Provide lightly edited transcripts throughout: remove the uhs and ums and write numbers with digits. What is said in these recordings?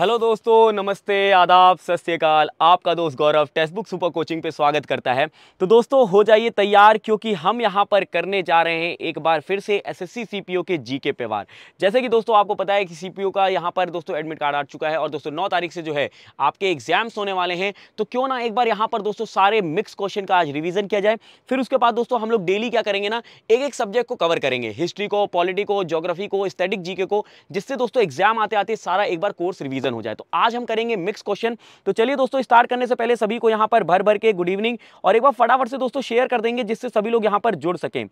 Hello दोस्तों, नमस्ते, आदाब, सत श्री अकाल। आपका दोस्त Gaurav text book super coaching पे स्वागत करता है। तो दोस्तों हो जाइए तैयार, क्योंकि हम यहाँ पर करने जा रहे हैं एक बार फिर से एसएससी सीपीओ के जीके पे वार। जैसे कि दोस्तों आपको पता है कि सीपीओ का यहाँ पर दोस्तों एडमिट कार्ड आ चुका है और दोस्तों 9 तारीख से जो है आपके एग्जाम्स होने वाले हैं। तो क्यों ना एक बार यहाँ पर दोस्तों सारे मिक्स क्वेश्चन का आज रिविजन किया जाए। फिर उसके बाद दोस्तों हम लोग डेली क्या करेंगे ना, एक एक सब्जेक्ट को कवर करेंगे, हिस्ट्री को, पॉलिटी को, ज्योग्राफी को, स्टैटिक जीके को, जिससे दोस्तों एग्जाम आते आते सारा एक बार कोर्स रिविजन हो जाए। तो आज हम करेंगे मिक्स क्वेश्चन। तो चलिए दोस्तों स्टार्ट करने से पहले सभी को यहां पर भर भर के गुड इवनिंग और एक बार फटाफट से दोस्तों शेयर कर देंगे, जिससे सभी लोग यहां पर जुड़ सकें।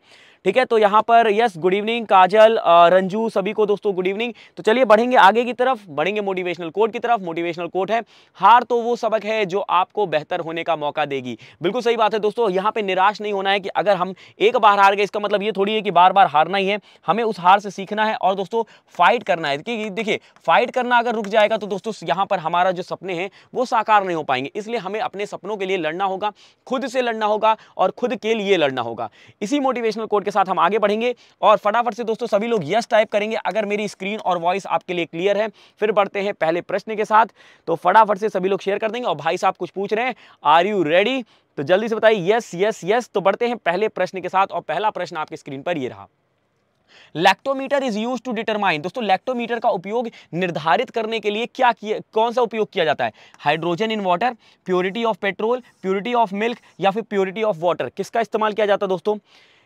ठीक है, तो यहां पर yes, good evening Kajal, Ranju, सभी को दोस्तों गुड इवनिंग। तो चलिए बढ़ेंगे आगे की तरफ, बढ़ेंगे मोटिवेशनल कोट की तरफ। मोटिवेशनल कोट है, हार तो वो सबक है जो आपको बेहतर होने का मौका देगी। बिल्कुल सही बात है दोस्तों, यहां पर निराश नहीं होना है कि अगर हम एक बार हार गए इसका मतलब ये थोड़ी है कि बार बार हारना ही है। हमें उस हार से सीखना है और दोस्तों फाइट करना है। देखिए फाइट करना अगर रुक जाएगा तो दोस्तों यहां पर हमारा जो सपने हैं वो साकार नहीं हो पाएंगे। इसलिए हमें अपने सपनों के लिए लड़ना होगा, खुद से लड़ना होगा और खुद के लिए लड़ना होगा। इसी मोटिवेशनल कोट के साथ हम आगे बढ़ेंगे और फटाफट से दोस्तों सभी लोग यस टाइप करेंगे अगर मेरी स्क्रीन और वॉइस आपके लिए क्लियर है। फिर बढ़ते हैं पहले प्रश्न के साथ। तो फटाफट से सभी लोग शेयर कर देंगे और भाई साहब कुछ पूछ रहे हैं, आर यू रेडी? तो जल्दी से बताइए यस यस यस। तो बढ़ते हैं पहले प्रश्न के साथ और पहला प्रश्न आपकी स्क्रीन पर यह रहा। Lactometer is used to determine. दोस्तों लैक्टोमीटर का उपयोग निर्धारित करने के लिए क्या कौन सा उपयोग किया जाता है? Hydrogen in water, purity of petrol, purity of milk या फिर प्योरिटी ऑफ वाटर, किसका इस्तेमाल किया जाता है दोस्तों?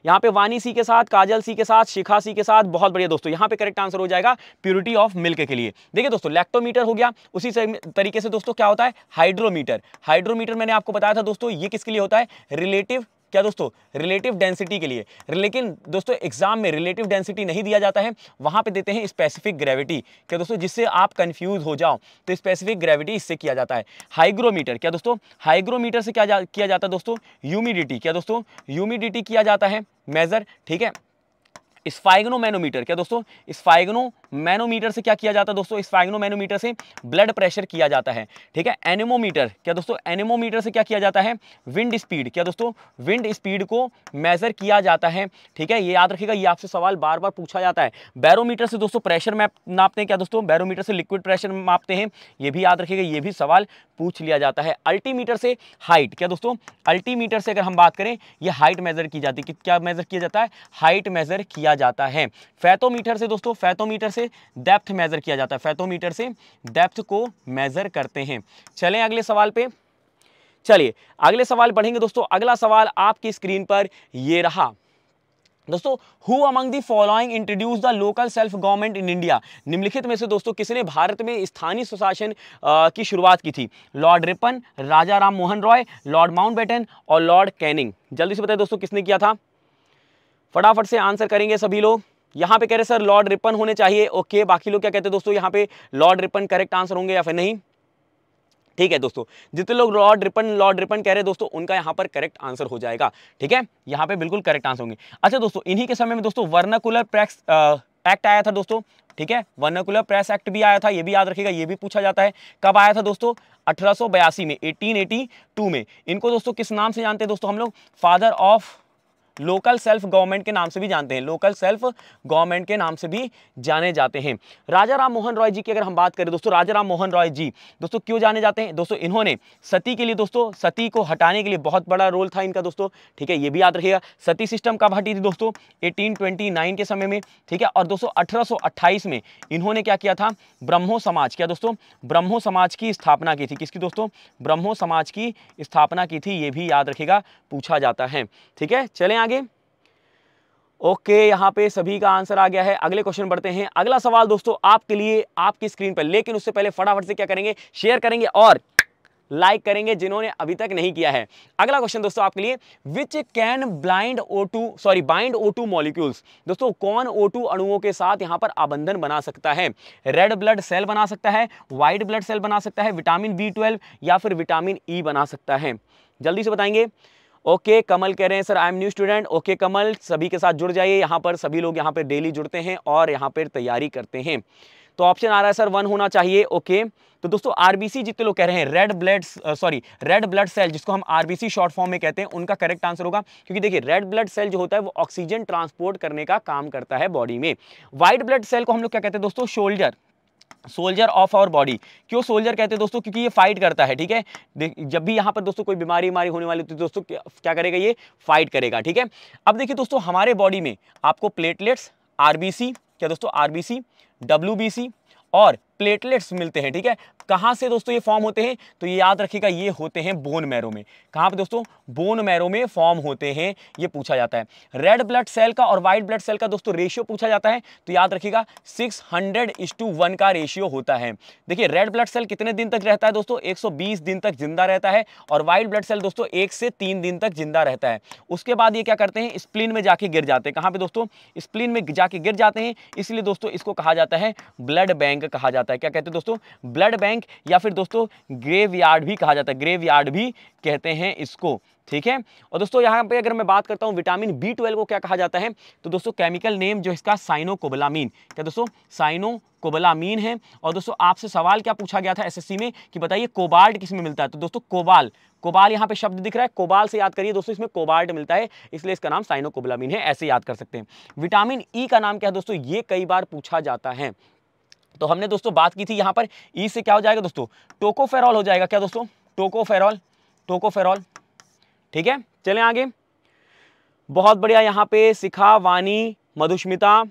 यहाँ पे वानी सी के साथ, काजल सी के साथ, शिखा सी के साथ, बहुत बढ़िया दोस्तों, यहाँ पे करेक्ट आंसर हो जाएगा प्योरिटी ऑफ मिल्क के लिए। देखिए दोस्तों लैक्टोमीटर हो गया, उसी तरीके से दोस्तों क्या होता है हाइड्रोमीटर। हाइड्रोमीटर मैंने आपको बताया था दोस्तों ये किसके लिए होता है, रिलेटिव क्या दोस्तों, रिलेटिव डेंसिटी के लिए। लेकिन दोस्तों एग्जाम में रिलेटिव डेंसिटी नहीं दिया जाता है, वहां पे देते हैं स्पेसिफिक ग्रेविटी, क्या दोस्तों, जिससे आप कंफ्यूज हो जाओ। तो स्पेसिफिक ग्रेविटी इससे किया जाता है। हाइग्रोमीटर क्या दोस्तों, हाइग्रोमीटर से क्या किया जाता है दोस्तों, ह्यूमिडिटी, क्या दोस्तों ह्यूमिडिटी किया जाता है मेजर। ठीक है, स्फाइग्नोमैनोमीटर क्या दोस्तों, स्फाइग्नोमैनोमीटर से क्या किया जाता है दोस्तों, स्फाइग्नोमैनोमीटर से ब्लड प्रेशर किया जाता है। ठीक है, एनेमोमीटर क्या दोस्तों, एनेमोमीटर से क्या किया जाता है, विंड स्पीड, क्या दोस्तों विंड स्पीड को मेजर किया जाता है। ठीक है, ये याद रखिएगा, ये आपसे सवाल बार बार पूछा जाता है। बैरोमीटर से दोस्तों प्रेशर नापते हैं, क्या दोस्तों बैरोमीटर से लिक्विड प्रेशर मापते हैं, ये भी याद रखिएगा, ये भी सवाल पूछ लिया जाता है। अल्टीमीटर से हाइट, क्या दोस्तों अल्टीमीटर से अगर हम बात करें ये हाइट मेजर की जाती है, क्या मेजर किया जाता है, हाइट मेजर किया जाता है। फैथोमीटर से दोस्तों, फैथोमीटर से डेप्थ मेजर किया जाता है, फैथोमीटर से डेप्थ को मेजर करते हैं। चलें अगले सवाल पे, चलिए अगले सवाल बढ़ेंगे दोस्तों। अगला सवाल आपकी स्क्रीन पर ये रहा दोस्तों। Who among the following introduce the local self government in India. निम्नलिखित में से दोस्तों किसने भारत में स्थानीय स्वशासन की शुरुआत की थी? Lord Ripon, Raja Ram Mohan Roy, Lord Mountbatten और लॉर्ड कैनिंग। जल्दी से बताइए दोस्तों किसने किया था, फटाफट से आंसर करेंगे सभी लोग। यहाँ पे कह रहे सर लॉर्ड रिपन होने चाहिए, ओके। बाकी लोग क्या कहते हैं दोस्तों, यहाँ पे लॉर्ड रिपन करेक्ट आंसर होंगे या फिर नहीं? ठीक है दोस्तों, जितने लोग लॉर्ड रिपन कह रहे हैं दोस्तों उनका यहाँ पर करेक्ट आंसर हो जाएगा। ठीक है, यहाँ पे बिल्कुल करेक्ट आंसर होंगे। अच्छा दोस्तों, इन्हीं के समय में दोस्तों वर्नाकुलर प्रेस एक्ट आया था दोस्तों। ठीक है, वर्नाकुलर प्रेस एक्ट भी आया था, ये भी याद रखिएगा, ये भी पूछा जाता है। कब आया था दोस्तों, 1882 में, 1882 में। इनको दोस्तों किस नाम से जानते हैं दोस्तों हम लोग, father of local self government के नाम से भी जानते हैं, लोकल सेल्फ गवर्नमेंट के नाम से भी जाने जाते हैं। राजा राम मोहन रॉय जी की अगर हम बात करें दोस्तों, राजा राम मोहन रॉय जी दोस्तों क्यों जाने जाते हैं दोस्तों, इन्होंने सती के लिए दोस्तों, सती को हटाने के लिए बहुत बड़ा रोल था इनका दोस्तों। ठीक है, ये भी याद रखिएगा। सती सिस्टम कब हटी थी दोस्तों, 1829 के समय में। ठीक है, और दोस्तों 1828 में इन्होंने क्या किया था, ब्रह्मो समाज, क्या दोस्तों ब्रह्मो समाज की स्थापना की थी। किसकी दोस्तों, ब्रह्मो समाज की स्थापना की थी, ये भी याद रखिएगा, पूछा जाता है। ठीक है, चलें आगे, ओके, यहां पे सभी का आंसर आ गया है। अगले क्वेश्चन बढ़ते हैं। अगला सवाल दोस्तों आपके लिए आपकी स्क्रीन पर, लेकिन उससे पहले फटाफट से क्या करेंगे, शेयर करेंगे और लाइक करेंगे जिन्होंने अभी तक नहीं किया है। अगला क्वेश्चन दोस्तों आपके लिए, which can bind O2 molecules. दोस्तों कौन O2 अणुओं के साथ यहाँ पर आबंधन बना सकता है? रेड ब्लड सेल बना सकता है, व्हाइट ब्लड सेल बना सकता है, विटामिन B12 या फिर विटामिन E बना सकता है। जल्दी से बताएंगे। ओके कमल कह रहे हैं sir I am new student. Okay Kamal, सभी के साथ जुड़ जाइए, यहाँ पर सभी लोग यहाँ पर डेली जुड़ते हैं और यहाँ पर तैयारी करते हैं। तो ऑप्शन आ रहा है सर 1 होना चाहिए, ओके। तो दोस्तों आरबीसी जितने लोग कह रहे हैं, रेड ब्लड सेल जिसको हम आरबीसी शॉर्ट फॉर्म में कहते हैं, उनका करेक्ट आंसर होगा, क्योंकि देखिए रेड ब्लड सेल जो होता है वो ऑक्सीजन ट्रांसपोर्ट करने का काम करता है बॉडी में। व्हाइट ब्लड सेल को हम लोग क्या कहते हैं दोस्तों, shoulder, soldier of our body. क्यों सोल्जर कहते हैं दोस्तों? क्योंकि ये फाइट करता है, ठीक है। जब भी यहाँ पर दोस्तों कोई बीमारी बीमारी होने वाली होती है दोस्तों, क्या करेगा? ये फाइट करेगा, ठीक है। अब देखिए दोस्तों, हमारे बॉडी में आपको प्लेटलेट्स, आरबीसी, क्या दोस्तों आरबीसी, डब्ल्यूबीसी और प्लेटलेट्स मिलते हैं, ठीक है। कहाँ से दोस्तों ये फॉर्म होते हैं? तो ये याद रखिएगा, ये होते हैं बोन मैरो में। कहाँ पे दोस्तों? बोन मैरो में फॉर्म होते हैं, ये पूछा जाता है। रेड ब्लड सेल का और व्हाइट ब्लड सेल का दोस्तों रेशियो पूछा जाता है, तो याद रखिएगा 600:1 का रेशियो होता है। देखिए रेड ब्लड सेल कितने दिन तक रहता है दोस्तों? 120 दिन तक जिंदा रहता है। और व्हाइट ब्लड सेल दोस्तों 1 से 3 दिन तक जिंदा रहता है। उसके बाद ये क्या करते हैं? स्प्लीन में जाके गिर जाते हैं। कहाँ पे दोस्तों? स्प्लीन में जाके गिर जाते हैं, इसलिए दोस्तों इसको कहा जाता है ब्लड बैंक कहा जाता है। क्या कहते हैं दोस्तों? ब्लड बैंक, या फिर दोस्तों ग्रेवयार्ड भी कहा जाता है, ग्रेवयार्ड भी कहते हैं इसको, ठीक है। और दोस्तों यहाँ पे अगर मैं बात करता हूँ विटामिन B12 को क्या कहा जाता है, तो दोस्तों केमिकल नेम जो इसका साइनोकोबलामीन, क्या दोस्तों साइनोकोबलामीन है। और दोस्तों आपसे सवाल क्या पूछा गया था SSC में कि बताइए कोबाल्ट किसमें मिलता है, तो दोस्तों कोबाल यहाँ पे शब्द दिख रहा है, कोबाल से याद करिए दोस्तों, इसमें कोबाल्ट मिलता है, इसलिए इसका नाम साइनोकोबलामीन है, ऐसे याद कर सकते हैं। विटामिन E का नाम क्या है दोस्तों? ये कई बार पूछा जाता है, तो हमने दोस्तों बात की थी यहाँ पर ई से क्या हो जाएगा दोस्तों? टोकोफेरॉल हो जाएगा। क्या दोस्तों? टोकोफेरॉल, ठीक है। चलें आगे, बहुत बढ़िया। यहाँ पे शिखा, वानी, मधुष्मिता,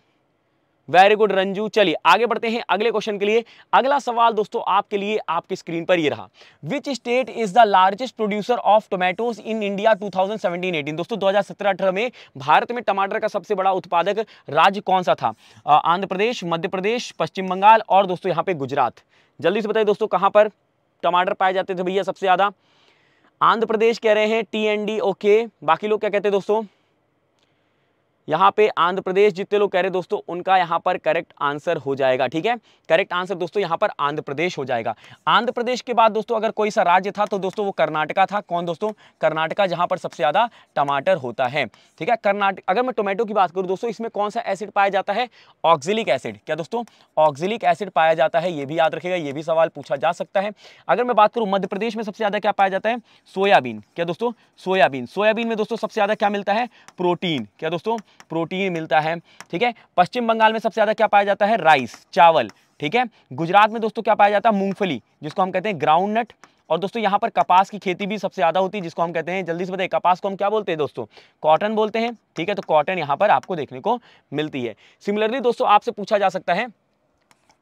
वेरी गुड रंजू। चलिए आगे बढ़ते हैं अगले क्वेश्चन के लिए। अगला सवाल दोस्तों आपके लिए आपकी स्क्रीन पर ये रहा। Which state is the largest producer of tomatoes in India 2017-18? दोस्तों 2017-18 में भारत में टमाटर का सबसे बड़ा उत्पादक राज्य कौन सा था? आंध्र प्रदेश, मध्य प्रदेश, पश्चिम बंगाल और दोस्तों यहाँ पे गुजरात। जल्दी से बताइए दोस्तों कहाँ पर टमाटर पाए जाते थे भैया सबसे ज़्यादा? आंध्र प्रदेश कह रहे हैं TND, ओके। बाकी लोग क्या कहते हैं दोस्तों? यहाँ पे आंध्र प्रदेश जितने लोग कह रहे हैं दोस्तों, उनका यहाँ पर करेक्ट आंसर हो जाएगा, ठीक है। करेक्ट आंसर दोस्तों यहाँ पर आंध्र प्रदेश हो जाएगा। आंध्र प्रदेश के बाद दोस्तों अगर कोई सा राज्य था तो दोस्तों वो कर्नाटका था। कौन दोस्तों? कर्नाटका, जहाँ पर सबसे ज़्यादा टमाटर होता है, ठीक है। कर्नाटक, अगर मैं टोमेटो की बात करूँ दोस्तों, इसमें कौन सा एसिड पाया जाता है? Oxalic acid. क्या दोस्तों? ऑक्सिलिक एसिड पाया जाता है, ये भी याद रखेगा, ये भी सवाल पूछा जा सकता है। अगर मैं बात करूँ मध्य प्रदेश में सबसे ज़्यादा क्या पाया जाता है? सोयाबीन। क्या दोस्तों? सोयाबीन। सोयाबीन में दोस्तों सबसे ज़्यादा क्या मिलता है? प्रोटीन। क्या दोस्तों? प्रोटीन मिलता है, ठीक है। पश्चिम बंगाल में सबसे ज्यादा क्या पाया जाता है? राइस, चावल, ठीक है। गुजरात में दोस्तों क्या पाया जाता है? मूंगफली, जिसको हम कहते हैं ग्राउंड नट। और दोस्तों यहाँ पर कपास की खेती भी सबसे ज्यादा होती है, जिसको हम कहते हैं, जल्दी से बताइए कपास को हम क्या बोलते हैं दोस्तों? कॉटन बोलते हैं, ठीक है। तो कॉटन यहाँ पर आपको देखने को मिलती है। सिमिलरली दोस्तों आपसे पूछा जा सकता है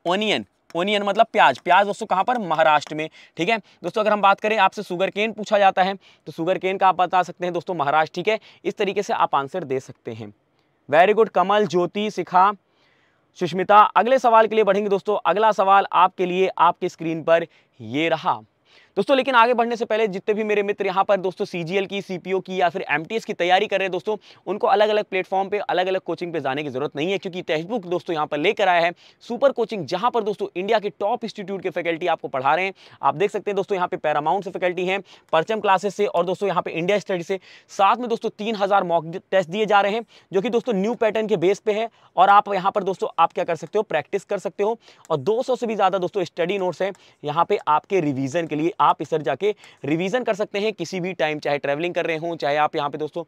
ओनियन। ओनियन मतलब प्याज। प्याज दोस्तों कहाँ पर? महाराष्ट्र में, ठीक है। दोस्तों अगर हम बात करें, आपसे सुगर केन पूछा जाता है, तो सुगर केन का आप बता सकते हैं दोस्तों महाराष्ट्र, ठीक है। इस तरीके से आप आंसर दे सकते हैं। Very good Kamal, Jyoti, Shikha, Sushmita. अगले सवाल के लिए बढ़ेंगे दोस्तों। अगला सवाल आपके लिए आपकी स्क्रीन पर ये रहा दोस्तों। लेकिन आगे बढ़ने से पहले जितने भी मेरे मित्र यहाँ पर दोस्तों CGL की, CPO की या फिर MTS की तैयारी कर रहे हैं दोस्तों, उनको अलग अलग प्लेटफॉर्म पे अलग अलग कोचिंग पे जाने की जरूरत नहीं है, क्योंकि टेक्स्टबुक दोस्तों यहाँ पर लेकर आया है सुपर कोचिंग, जहाँ पर दोस्तों इंडिया के टॉप इंस्टीट्यूट के फैकल्टी आपको पढ़ा रहे हैं। आप देख सकते हैं दोस्तों यहाँ पे पैरामाउंट से फैकल्टी हैं, परचम क्लासेस से, और दोस्तों यहाँ पे इंडिया स्टडी से। साथ में दोस्तों 3000 मॉक टेस्ट दिए जा रहे हैं, जो कि दोस्तों न्यू पैटर्न के बेस पे है, और आप यहाँ पर दोस्तों आप क्या कर सकते हो? प्रैक्टिस कर सकते हो। और 200 से भी ज़्यादा दोस्तों स्टडी नोट्स हैं यहाँ पे आपके रिविजन के लिए। आप इस तरह जाके रिवीजन कर सकते हैं किसी भी टाइम, चाहे ट्रैवलिंग कर रहे हो, चाहे आप यहाँ पे दोस्तों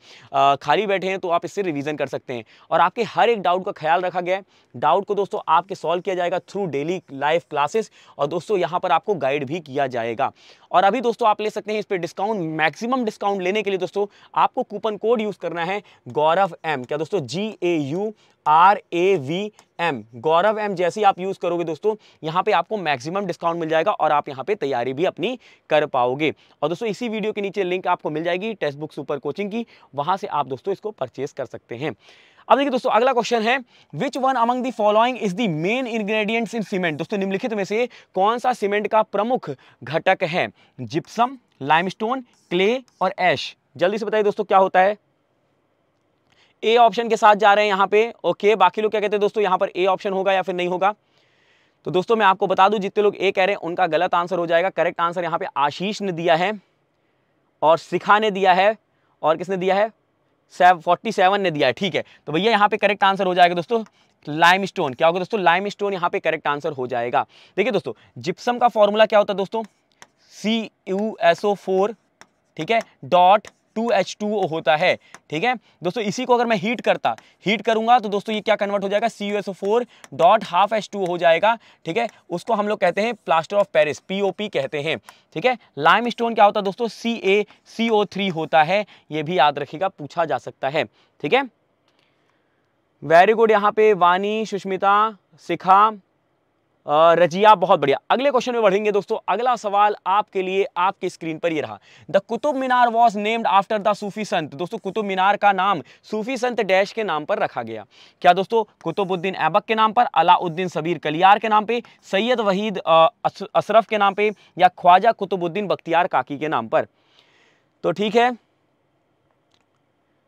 खाली बैठे हैं, तो आप इससे रिवीजन कर सकते हैं। और आपके हर एक डाउट का ख्याल रखा गया है। डाउट को दोस्तों आपके सॉल्व किया जाएगा थ्रू डेली लाइव क्लासेस, और दोस्तों यहाँ पर आपको गाइड भी किया जाएगा। और अभी दोस्तों आप ले सकते हैं इस पर डिस्काउंट। मैक्सिमम डिस्काउंट लेने के लिए दोस्तों आपको कूपन कोड यूज करना है गौरव एम। क्या दोस्तों? GAURAVM, Gaurav M. जैसे ही आप यूज करोगे दोस्तों यहाँ पे आपको मैक्सिमम डिस्काउंट मिल जाएगा, और आप यहाँ पे तैयारी भी अपनी कर पाओगे। और दोस्तों इसी वीडियो के नीचे लिंक आपको मिल जाएगी टेक्स्ट बुक सुपर कोचिंग की, वहां से आप दोस्तों इसको परचेस कर सकते हैं। अब देखिए दोस्तों अगला क्वेश्चन है, which one among the following is the main ingredients in cement? दोस्तों निम्नलिखित में से कौन सा सीमेंट का प्रमुख घटक है? जिप्सम, लाइमस्टोन, क्ले और ऐश। जल्दी से बताइए दोस्तों क्या होता है? ए ऑप्शन के साथ जा रहे हैं यहाँ पे, ओके। बाकी लोग क्या कहते हैं दोस्तों? यहाँ पर ए ऑप्शन होगा या फिर नहीं होगा? तो दोस्तों मैं आपको बता दूं, जितने लोग ए कह रहे हैं उनका गलत आंसर हो जाएगा। करेक्ट आंसर यहाँ पे आशीष ने दिया है, और शिखा ने दिया है, और किसने दिया है? 47 ने दिया है, ठीक है। तो भैया यहाँ पे करेक्ट आंसर हो जाएगा दोस्तों लाइमस्टोन। क्या होगा दोस्तों? लाइमस्टोन यहाँ पे करेक्ट आंसर हो जाएगा। देखिए दोस्तों जिप्सम का फॉर्मूला क्या होता है दोस्तों? CuSO4, ठीक है, डॉट 2H2O होता है। ठीक है दोस्तों, इसी को अगर मैं हीट करूंगा तो दोस्तों ये क्या कन्वर्ट हो जाएगा, CuSO4 डॉट हाफ H2O हो जाएगा। ठीक है, उसको हम लोग कहते हैं प्लास्टर ऑफ पेरिस, POP कहते हैं। ठीक है, लाइम स्टोन क्या होता है दोस्तों, CaCO3 होता है, ये भी याद रखिएगा, पूछा जा सकता है। ठीक है, वेरी गुड। यहाँ पे वानी, सुष्मिता, शिखा, रजिया, बहुत बढ़िया। अगले क्वेश्चन में बढ़ेंगे दोस्तों। अगला सवाल आपके लिए आपकी स्क्रीन पर ये रहा। The Qutub Minar was named after the Sufi संत। दोस्तों कुतुब मीनार का नाम सूफी संत डैश के नाम पर रखा गया। क्या दोस्तों, कुतुबुद्दीन ऐबक के नाम पर, अलाउद्दीन सबीर कलियार के नाम पे, सैयद वहीद अशरफ के नाम पे, या ख्वाजा कुतुबुद्दीन बख्तियार काकी के नाम पर? तो ठीक है,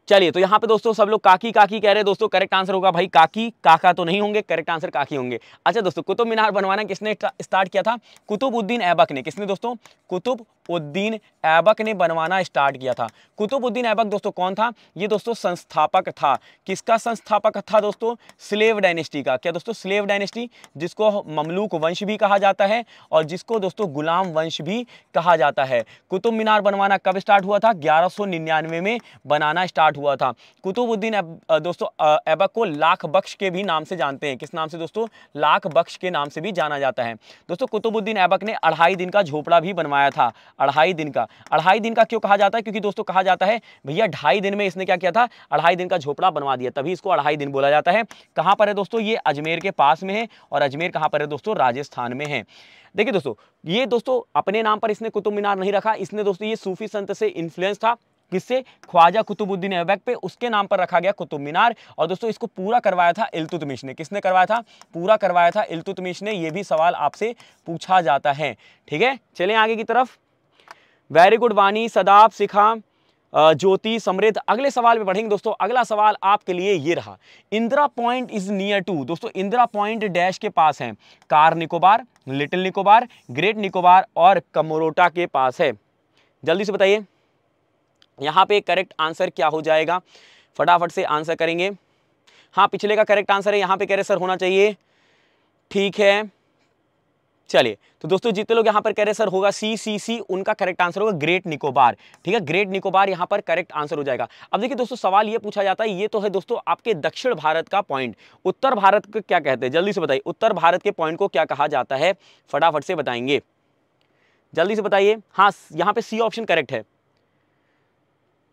चलिए। तो यहाँ पे दोस्तों सब लोग काकी कह रहे हैं। दोस्तों करेक्ट आंसर होगा भाई काकी, काका तो नहीं होंगे, करेक्ट आंसर काकी होंगे। अच्छा दोस्तों, कुतुब मीनार बनवाना किसने स्टार्ट किया था? कुतुबुद्दीन ऐबक ने। किसने दोस्तों? कुतुबुद्दीन ऐबक ने बनवाना स्टार्ट किया था। कुतुबुद्दीन ऐबक दोस्तों कौन था? ये दोस्तों संस्थापक था। किसका संस्थापक था दोस्तों? स्लेव डायनेस्टी का। क्या दोस्तों? स्लेव डायनेस्टी, जिसको ममलूक वंश भी कहा जाता है और जिसको दोस्तों गुलाम वंश भी कहा जाता है। कुतुब मीनार बनवाना कब स्टार्ट हुआ था? 1199 में बनाना स्टार्ट हुआ था। कुतुबुद्दीन दोस्तों ऐबक को लाख बख्श के भी नाम से जानते हैं। किस नाम से दोस्तों? लाख बख्श के नाम से भी जाना जाता है। दोस्तों कुतुबुद्दीन ऐबक ने 2.5 दिन का झोपड़ा भी बनवाया था। 2.5 दिन का। 2.5 दिन का क्यों कहा जाता है? क्योंकि दोस्तों कहा जाता है भैया 2.5 दिन में इसने क्या किया था, 2.5 दिन का झोपड़ा बनवा दिया, तभी इसको 2.5 दिन बोला जाता है। कहां पर है दोस्तों? ये अजमेर के पास में है। और अजमेर कहां पर है दोस्तों? राजस्थान में है। देखिए दोस्तों, ये दोस्तों अपने नाम पर इसने कुतुब मीनार नहीं रखा। इसने दोस्तों ये सूफी संत से इन्फ्लुएंस था। किससे? ख्वाजा कुतुबुद्दीन ऐबक पे, उसके नाम पर रखा गया कुतुब मीनार। और दोस्तों इसको पूरा करवाया था इल्तुतमिश ने। किसने करवाया था? पूरा करवाया था इल्तुतमिश ने। ये भी सवाल आपसे पूछा जाता है। ठीक है, चलें आगे की तरफ। वेरी गुड वानी, सदाब, शिखा, ज्योति, समृद्ध। अगले सवाल में बढ़ेंगे दोस्तों। अगला सवाल आपके लिए ये रहा। Indira point is near to. दोस्तों इंदिरा पॉइंट डैश के पास है। Car Nicobar, Little Nicobar, Great Nicobar और कमरोटा के पास है। जल्दी से बताइए यहाँ पे करेक्ट आंसर क्या हो जाएगा। फटाफट से आंसर करेंगे। हाँ, पिछले का करेक्ट आंसर है। यहाँ पे कह रहे सर होना चाहिए। ठीक है, चलिए। तो दोस्तों जितने लोग यहाँ पर कह रहे सर होगा CCC, उनका करेक्ट आंसर होगा ग्रेट निकोबार। ठीक है, ग्रेट निकोबार यहाँ पर करेक्ट आंसर हो जाएगा। अब देखिए दोस्तों, सवाल ये पूछा जाता है, ये तो है दोस्तों आपके दक्षिण भारत का पॉइंट, उत्तर भारत को क्या कहते हैं? जल्दी से बताइए, उत्तर भारत के पॉइंट को क्या कहा जाता है? फटाफट से बताएंगे, जल्दी से बताइए। हाँ, यहाँ पे C ऑप्शन करेक्ट है।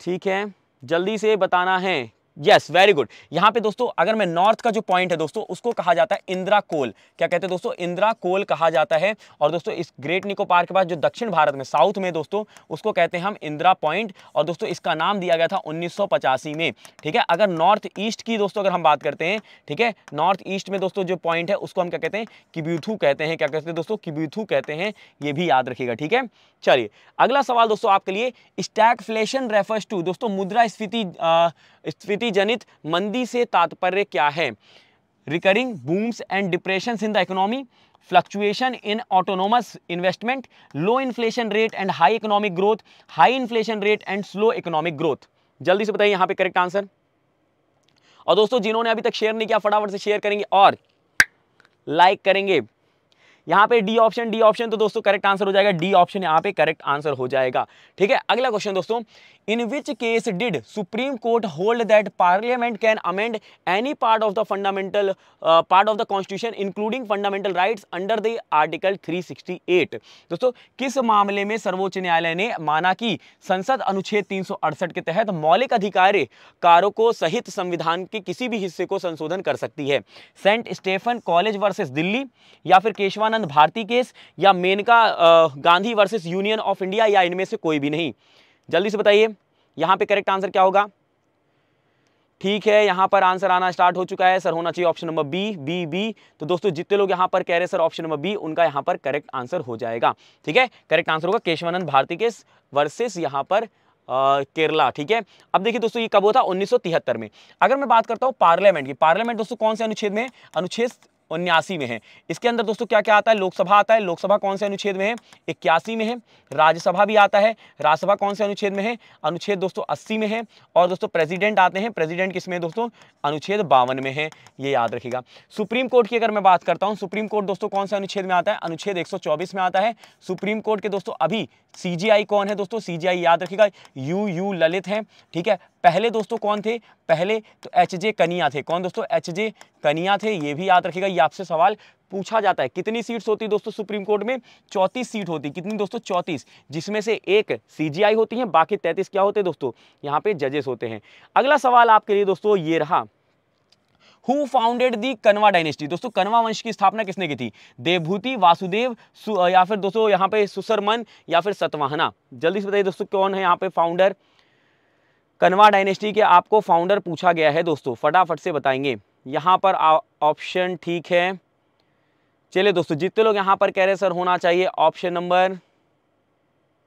ठीक है, जल्दी से बताना है। Yes, very good. यहाँ पे दोस्तों अगर मैं नॉर्थ का जो पॉइंट है दोस्तों, उसको कहा जाता है इंदिरा कोल। क्या कहते हैं दोस्तों? इंदिरा कोल कहा जाता है। और दोस्तों इस ग्रेट निकोबार के पास जो दक्षिण भारत में, साउथ में दोस्तों, उसको कहते हैं हम इंदिरा पॉइंट। और दोस्तों इसका नाम दिया गया था 1985 में। ठीक है, अगर नॉर्थ ईस्ट की दोस्तों अगर हम बात करते हैं, ठीक है, नॉर्थ ईस्ट में दोस्तों जो पॉइंट है उसको हम क्या कहते हैं? किबूथू कहते हैं। क्या कहते हैं दोस्तों? किबूथू कहते हैं। ये भी याद रखिएगा। ठीक है, चलिए। अगला सवाल दोस्तों आपके लिए, स्टैगफ्लेशन रेफर्स टू। दोस्तों मुद्रास्फीति जनित मंदी से तात्पर्य क्या है? Recurring booms and depressions in the economy, fluctuation in autonomous investment, low inflation rate and high economic growth, high inflation rate and slow economic growth. जल्दी से बताइए यहाँ पे करेक्ट आंसर। और दोस्तों जिन्होंने अभी तक शेयर नहीं किया, फटाफट से शेयर करेंगे और लाइक करेंगे। यहाँ पे डी ऑप्शन तो दोस्तों करेक्ट आंसर हो जाएगा। डी ऑप्शन यहाँ पे करेक्ट आंसर हो जाएगा। ठीक है, अगला क्वेश्चन दोस्तों, in which case did Supreme Court hold that parliament can amend any part of the fundamental constitution including fundamental rights under the article 368। दोस्तों किस मामले में सर्वोच्च न्यायालय ने माना कि संसद अनुच्छेद 368 के तहत मौलिक अधिकारों को सहित संविधान के किसी भी हिस्से को संशोधन कर सकती है? Saint Stephen college versus Delhi, या फिर केशवानंद भारती केस, या Maneka Gandhi versus union of India, या इनमें से कोई भी नहीं? जल्दी से बताइए यहां पे करेक्ट आंसर क्या होगा। ठीक है, यहां पर आंसर आना स्टार्ट हो चुका है। सर होना चाहिए ऑप्शन नंबर बी। तो दोस्तों जितने लोग यहां पर कह रहे हैं सर ऑप्शन नंबर बी, उनका यहां पर करेक्ट आंसर हो जाएगा। ठीक है, करेक्ट आंसर होगा केशवानंद भारती केस वर्सेस यहां पर केरला। ठीक है, अब देखिए दोस्तों ये कब हुआ था? 1973 में। अगर मैं बात करता हूं पार्लियामेंट की, पार्लियामेंट दोस्तों कौन से अनुच्छेद में? अनुच्छेद 1979 में है। इसके अंदर दोस्तों क्या क्या आता है, लोकसभा आता है, लोकसभा कौन से अनुच्छेद में है, 81 में है। राज्यसभा भी आता है, राज्यसभा कौन से अनुच्छेद में है, अनुच्छेद दोस्तों 80 में है। और दोस्तों प्रेसिडेंट आते हैं, प्रेसिडेंट किस में है दोस्तों, अनुच्छेद 52 में है, ये याद रखिएगा। सुप्रीम कोर्ट की अगर मैं बात करता हूँ, सुप्रीम कोर्ट दोस्तों कौन से अनुच्छेद में आता है, अनुच्छेद 124 में आता है। सुप्रीम कोर्ट के दोस्तों अभी CGI कौन है दोस्तों, CGI याद रखिएगा U ललित हैं, ठीक है। पहले दोस्तों कौन थे, पहले तो HJ कनिया थे, कौन दोस्तों HJ कनिया थे, ये भी याद रखिएगा। ये आपसे सवाल पूछा जाता है, कितनी सीट्स होती है दोस्तों सुप्रीम कोर्ट में, 34 सीट होती, कितनी दोस्तों 34, जिसमें से एक CGI होती है, बाकी 33 क्या होते हैं दोस्तों, यहाँ पे जजेस होते हैं। अगला सवाल आपके लिए दोस्तों ये रहा, who founded the Kanva dynasty, दोस्तों कन्वा वंश की स्थापना किसने की थी, देवभूति, वासुदेव या फिर दोस्तों यहाँ पे सुसरमन या फिर सतवाहना, जल्दी से बताइए दोस्तों कौन है यहाँ पे फाउंडर। कन्वा डायनेस्टी के आपको फाउंडर पूछा गया है दोस्तों, फटाफट से बताएंगे यहाँ पर ऑप्शन, ठीक है। चलिए दोस्तों जितने लोग यहाँ पर कह रहे सर होना चाहिए ऑप्शन नंबर,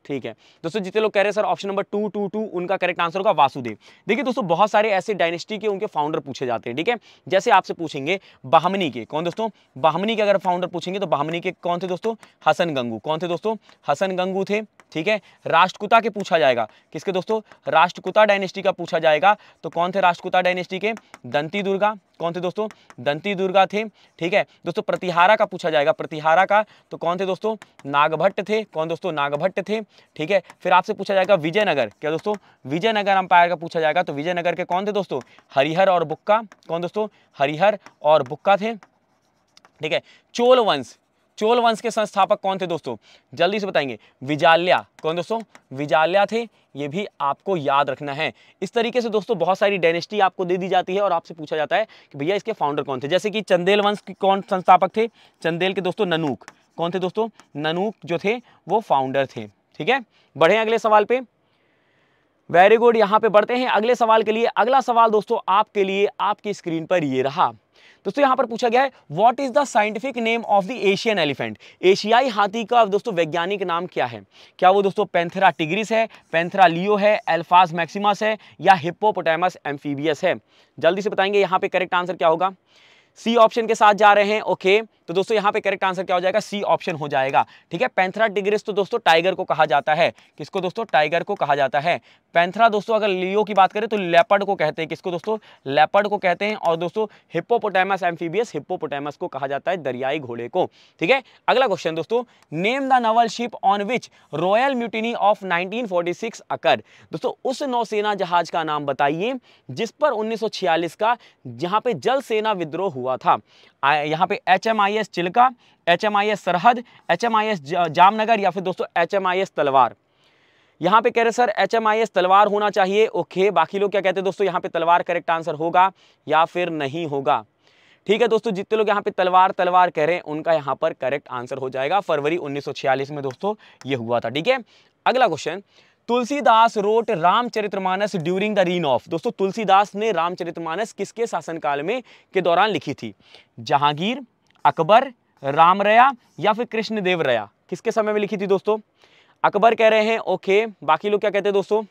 ठीक है दोस्तों जितने लोग कह रहे हैं सर ऑप्शन नंबर 222 उनका करेक्ट आंसर होगा वासुदेव। देखिए दोस्तों बहुत सारे ऐसे डायनेस्टी के उनके फाउंडर पूछे जाते हैं, ठीक है। जैसे आपसे पूछेंगे बाहमनी के, कौन दोस्तों बाहमनी के अगर फाउंडर पूछेंगे तो बाहमनी के कौन थे दोस्तों, हसन गंगू, कौन थे दोस्तों, हसन गंगू थे, ठीक है। राष्ट्रकूटा के पूछा जाएगा, किसके दोस्तों, राष्ट्रकूटा डायनेस्टी का पूछा जाएगा, तो कौन थे राष्ट्रकूटा डायनेस्टी के, दंती दुर्गा, कौन थे दोस्तों, दंती दुर्गा थे, ठीक है। दोस्तों प्रतिहारा का पूछा जाएगा, प्रतिहारा का तो कौन थे दोस्तों, नागभट्ट थे, कौन दोस्तों, नागभट्ट थे, ठीक है। फिर आपसे पूछा जाएगा विजयनगर, क्या दोस्तों विजयनगर अंपायर का पूछा जाएगा, तो विजयनगर के कौन थे दोस्तों, हरिहर और बुक्का, कौन दोस्तों, हरिहर और बुक्का थे, ठीक है। चोल वंश, चोल वंश के संस्थापक कौन थे दोस्तों, जल्दी से बताएंगे विजाल्या, कौन दोस्तों विजाल्या थे, ये भी आपको याद रखना है। इस तरीके से दोस्तों बहुत सारी डायनेस्टी आपको दे दी जाती है और आपसे पूछा जाता है कि भैया इसके फाउंडर कौन थे। जैसे कि चंदेल वंश के कौन संस्थापक थे, चंदेल के दोस्तों ननूक, कौन थे दोस्तों, ननूक जो थे वो फाउंडर थे, ठीक है। बढ़े अगले सवाल पे, वेरी गुड, यहाँ पे बढ़ते हैं अगले सवाल के लिए। अगला सवाल दोस्तों आपके लिए आपकी स्क्रीन पर ये रहा, दोस्तों यहाँ पर पूछा गया है what is the scientific name of the Asian elephant, एशियाई हाथी का दोस्तों वैज्ञानिक नाम क्या है, क्या वो दोस्तों पैंथेरा टिग्रिस है, पैंथेरा लियो है, एल्फास मैक्सिमस है या हिप्पोपोटामस एम्फीबियस है, जल्दी से बताएंगे यहाँ पे करेक्ट आंसर क्या होगा। सी ऑप्शन के साथ जा रहे हैं, ओके तो दोस्तों यहाँ पे करेक्ट आंसर क्या हो जाएगा, सी ऑप्शन हो जाएगा, ठीक है। पैंथेरा टिग्रिस तो दोस्तों टाइगर को कहा जाता है, किसको दोस्तों, टाइगर को कहा जाता है। पैंथेरा दोस्तों अगर लियो की बात करें तो लेपर्ड को कहते हैं, किसको दोस्तों, लेपर्ड को कहते हैं। और दोस्तों हिप्पोपोटामस एम्फीबियस, हिप्पोपोटामस को कहा जाता है दरियाई घोड़े को, ठीक है। अगला क्वेश्चन दोस्तों, name the naval ship on which royal mutiny of 1946 occur, दोस्तों उस नौसेना जहाज का नाम बताइए जिस पर 1946 का जहाँ पे जल सेना विद्रोह हुआ था। यहाँ पे HMIS चिल्का, HMIS सरहद, HMIS जामनगर या फिर दोस्तों HMIS तलवार, यहाँ पे कह रहे सर HMIS तलवार होना चाहिए, ओके। बाकी लोग क्या कहते हैं दोस्तों, यहाँ पे तलवार करेक्ट आंसर होगा या फिर नहीं होगा, ठीक है। दोस्तों जितने लोग यहाँ पे तलवार तलवार कह रहे हैं उनका यहाँ पर करेक्ट आंसर हो जाएगा, फरवरी 1946 में दोस्तों ये हुआ था, ठीक है। अगला question, Tulsidas wrote Ramcharitmanas during the reign of, दोस्तों तुलसीदास ने रामचरितमानस किसके शासनकाल में के दौरान लिखी थी, जहांगीर, अकबर, रामराया या फिर कृष्णदेवराया, किसके समय में लिखी थी दोस्तों, अकबर कह रहे हैं, ओके। बाकी लोग क्या कहते हैं दोस्तों,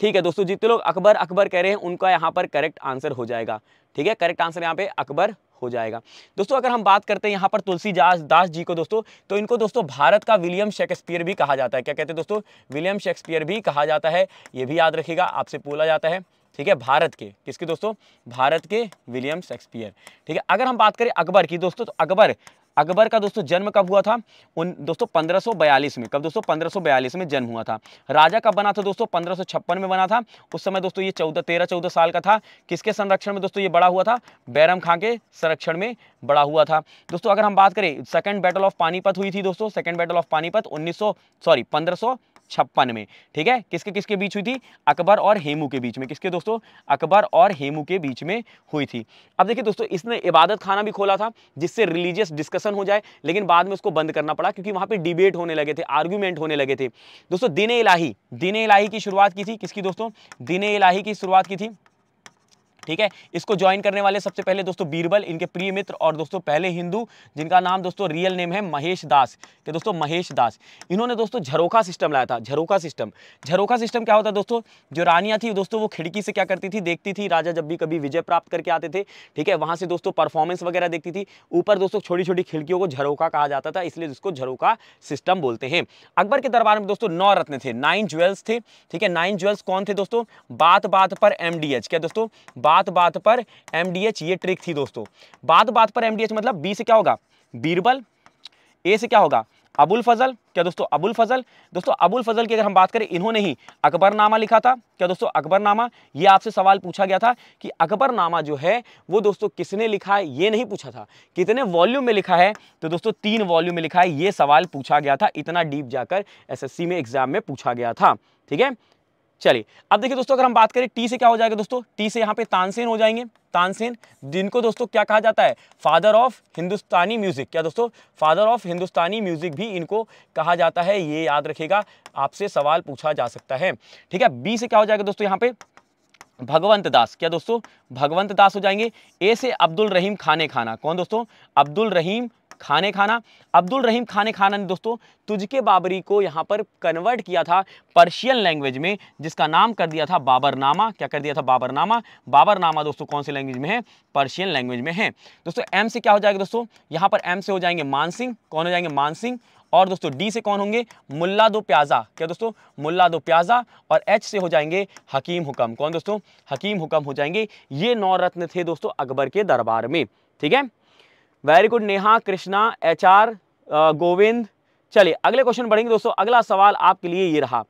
ठीक है दोस्तों जितने लोग अकबर अकबर कह रहे हैं उनका यहाँ पर करेक्ट आंसर हो जाएगा, ठीक है। करेक्ट आंसर यहाँ पे अकबर हो जाएगा। दोस्तों अगर हम बात करते हैं यहाँ पर तुलसीदास दास जी को दोस्तों, तो इनको दोस्तों भारत का विलियम शेक्सपियर भी कहा जाता है, क्या कहते हैं दोस्तों, विलियम शेक्सपियर भी कहा जाता है, ये भी याद रखिएगा आपसे बोला जाता है, ठीक है। भारत के किसके दोस्तों, भारत के विलियम शेक्सपियर, ठीक है। अगर हम बात करें अकबर की दोस्तों, तो अकबर का दोस्तों जन्म कब हुआ था, दोस्तों 1542 में, कब दोस्तों 1542 में जन्म हुआ था। राजा कब बना था दोस्तों, 1556 में बना था। उस समय दोस्तों ये 13-14 साल का था। किसके संरक्षण में दोस्तों ये बड़ा हुआ था, बैरम खां के संरक्षण में बड़ा हुआ था। दोस्तों अगर हम बात करें सेकंड बैटल ऑफ पानीपत हुई थी दोस्तों, सेकंड बैटल ऑफ पानीपत 1556 में, ठीक है। किसके किसके बीच हुई थी, अकबर और हेमू के बीच में, किसके दोस्तों, अकबर और हेमू के बीच में हुई थी। अब देखिए दोस्तों इसने इबादत खाना भी खोला था जिससे रिलीजियस डिस्कशन हो जाए, लेकिन बाद में उसको बंद करना पड़ा क्योंकि वहां पे डिबेट होने लगे थे, आर्ग्यूमेंट होने लगे थे। दोस्तों दीन-ए-इलाही की शुरुआत की थी, किसकी दोस्तों, दीन-ए-इलाही की शुरुआत की थी, ठीक है। इसको ज्वाइन करने वाले सबसे पहले दोस्तों बीरबल, इनके प्रिय मित्र और दोस्तों पहले हिंदू, जिनका नाम दोस्तों रियल नेम है महेश दास के दोस्तों महेश दास। इन्होंने दोस्तों झरोखा सिस्टम लाया था। झरोखा सिस्टम क्या होता है दोस्तों, जो रानियां थी दोस्तों वो खिड़की से क्या करती थी, देखती थी। राजा जब भी कभी विजय प्राप्त करके आते थे, ठीक है, वहां से दोस्तों परफॉर्मेंस वगैरह देखती थी। ऊपर दोस्तों छोटी छोटी खिड़कियों को झरोखा कहा जाता था, इसलिए इसको झरोखा सिस्टम बोलते हैं। अकबर के दरबार में दोस्तों 9 रत्न थे, 9 ज्वेल्स थे, ठीक है। 9 ज्वेल्स कौन थे दोस्तों, बात-बात पर एमडीएच। क्या दोस्तों, बात-बात पर एमडीएच, ये ट्रिक थी दोस्तों। बात-बात पर एमडीएच मतलब बी से क्या होगा, बीरबल, ए से क्या होगा, अबुल फजल। क्या दोस्तों अबुल फजल, दोस्तों अबुल फजल की अगर हम बात करें, इन्होंने ही अकबरनामा लिखा था। क्या दोस्तों अकबरनामा, ये आपसे सवाल पूछा गया था कि अकबरनामा जो है वो दोस्तों किसने लिखा है, ये नहीं पूछा था कितने वॉल्यूम में लिखा है, तो दोस्तों 3 वॉल्यूम में लिखा है, ये सवाल पूछा गया था। इतना डीप जाकर SSC में एग्जाम में पूछा गया था, ठीक है। चलिए अब देखिए दोस्तों, अगर हम बात करें टी से क्या हो जाएगा दोस्तों, टी से यहाँ पे तानसेन हो जाएंगे। तानसेन, जिनको दोस्तों क्या कहा जाता है, फादर ऑफ हिंदुस्तानी म्यूजिक। क्या दोस्तों, फादर ऑफ हिंदुस्तानी म्यूजिक भी इनको कहा जाता है, ये याद रखेगा, आपसे सवाल पूछा जा सकता है, ठीक है। बी से क्या हो जाएगा दोस्तों, यहाँ पे भगवंत दास। क्या दोस्तों भगवंत दास हो जाएंगे। ए से अब्दुल रहीम खाने खाना। कौन दोस्तों, अब्दुल रहीम खाने खाना। अब्दुल रहीम खाने खाना ने दोस्तों तुझके बाबरी को यहाँ पर कन्वर्ट किया था पर्शियन लैंग्वेज में, जिसका नाम कर दिया था बाबरनामा। क्या कर दिया था, बाबरनामा। बाबरनामा दोस्तों कौन से लैंग्वेज में है, पर्शियन लैंग्वेज में है। दोस्तों एम से क्या हो जाएगा दोस्तों, यहाँ पर एम से हो जाएंगे मानसिंह। कौन हो जाएंगे, मानसिंह। और दोस्तों डी से कौन होंगे, मुल्ला दो प्याजा। क्या दोस्तों, मुल्ला दो प्याजा। और एच से हो जाएंगे हकीम हुकम। कौन दोस्तों, हकीम हुकम हो जाएंगे। ये 9 रत्न थे दोस्तों अकबर के दरबार में, ठीक है। Very good Neha, Krishna, HR, Govind. चलिए अगले क्वेश्चन बढ़ेंगे दोस्तों। अगला सवाल आपके लिए ये रहा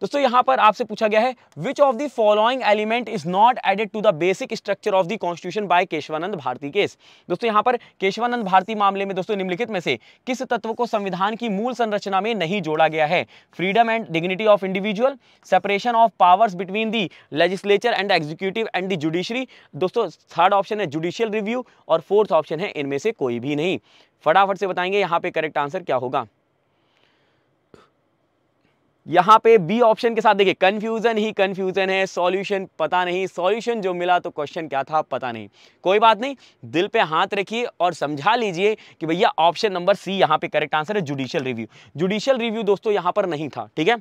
दोस्तों, यहाँ पर आपसे पूछा गया है, which of the following element is not added to the basic structure of the constitution by Keshavananda Bharati case. दोस्तों यहाँ पर केशवानंद भारती मामले में दोस्तों निम्नलिखित में से किस तत्व को संविधान की मूल संरचना में नहीं जोड़ा गया है, freedom and dignity of individual, separation of powers between the legislature and executive and the judiciary. दोस्तों थर्ड ऑप्शन है जुडिशियल रिव्यू और फोर्थ ऑप्शन है इनमें से कोई भी नहीं। फटाफट से बताएंगे यहाँ पे करेक्ट आंसर क्या होगा। यहाँ पे बी ऑप्शन के साथ देखिए कंफ्यूजन ही कंफ्यूजन है, सॉल्यूशन पता नहीं, सॉल्यूशन जो मिला तो क्वेश्चन क्या था पता नहीं। कोई बात नहीं, दिल पे हाथ रखिए और समझा लीजिए कि भैया ऑप्शन नंबर सी यहाँ पे करेक्ट आंसर है, जुडिशियल रिव्यू। जुडिशियल रिव्यू दोस्तों यहाँ पर नहीं था, ठीक है।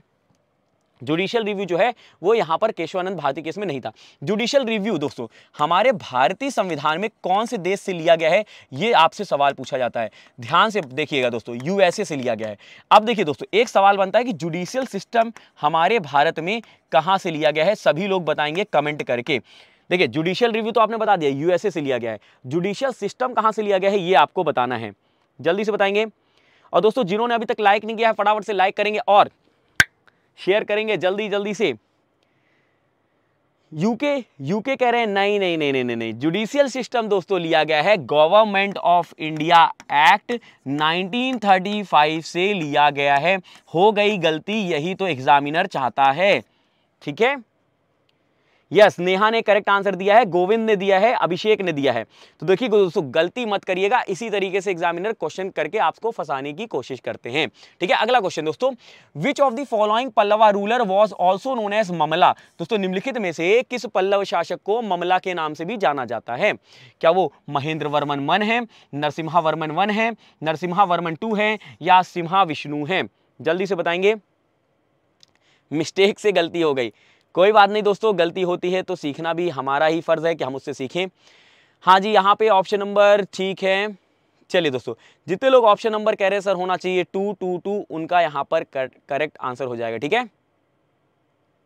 जुडिशियल रिव्यू जो है वो यहाँ पर केशवानंद भारती केस में नहीं था। जुडिशियल रिव्यू दोस्तों हमारे भारतीय संविधान में कौन से देश से लिया गया है, ये आपसे सवाल पूछा जाता है। ध्यान से देखिएगा दोस्तों, USA से लिया गया है। अब देखिए दोस्तों एक सवाल बनता है कि जुडिशियल सिस्टम हमारे भारत में कहाँ से लिया गया है, सभी लोग बताएंगे कमेंट करके। देखिए जुडिशियल रिव्यू तो आपने बता दिया USA से लिया गया है, जुडिशियल सिस्टम कहाँ से लिया गया है ये आपको बताना है, जल्दी से बताएंगे। और दोस्तों जिन्होंने अभी तक लाइक नहीं किया है फटाफट से लाइक करेंगे और शेयर करेंगे जल्दी जल्दी से। यूके कह रहे हैं नहीं नहीं नहीं नहीं नहीं, जुडिशियल सिस्टम दोस्तों लिया गया है गवर्नमेंट ऑफ इंडिया एक्ट 1935 से लिया गया है। हो गई गलती, यही तो एग्जामिनर चाहता है, ठीक है। यस, नेहा ने करेक्ट आंसर दिया है, गोविंद ने दिया है, अभिषेक ने दिया है। तो देखिए दोस्तों गलती मत करिएगा, इसी तरीके से एग्जामिनर क्वेश्चन करके आपको फंसाने की कोशिश करते हैं, ठीक है। अगला क्वेश्चन दोस्तों, which of the following Pallava ruler was also known as Mamalla. दोस्तों निम्नलिखित में से किस पल्लव शासक को ममला के नाम से भी जाना जाता है। क्या वो महेंद्रवर्मन 1 है, नरसिम्हावर्मन 1 है, नरसिम्हावर्मन 2 है या सिम्हा विष्णु है, जल्दी से बताएंगे। मिस्टेक से गलती हो गई, कोई बात नहीं दोस्तों, गलती होती है तो सीखना भी हमारा ही फर्ज है कि हम उससे सीखें। हाँ जी, यहाँ पे ऑप्शन नंबर ठीक है। चलिए दोस्तों जितने लोग ऑप्शन नंबर कह रहे हैं सर होना चाहिए 222, उनका यहाँ पर करेक्ट आंसर हो जाएगा, ठीक है।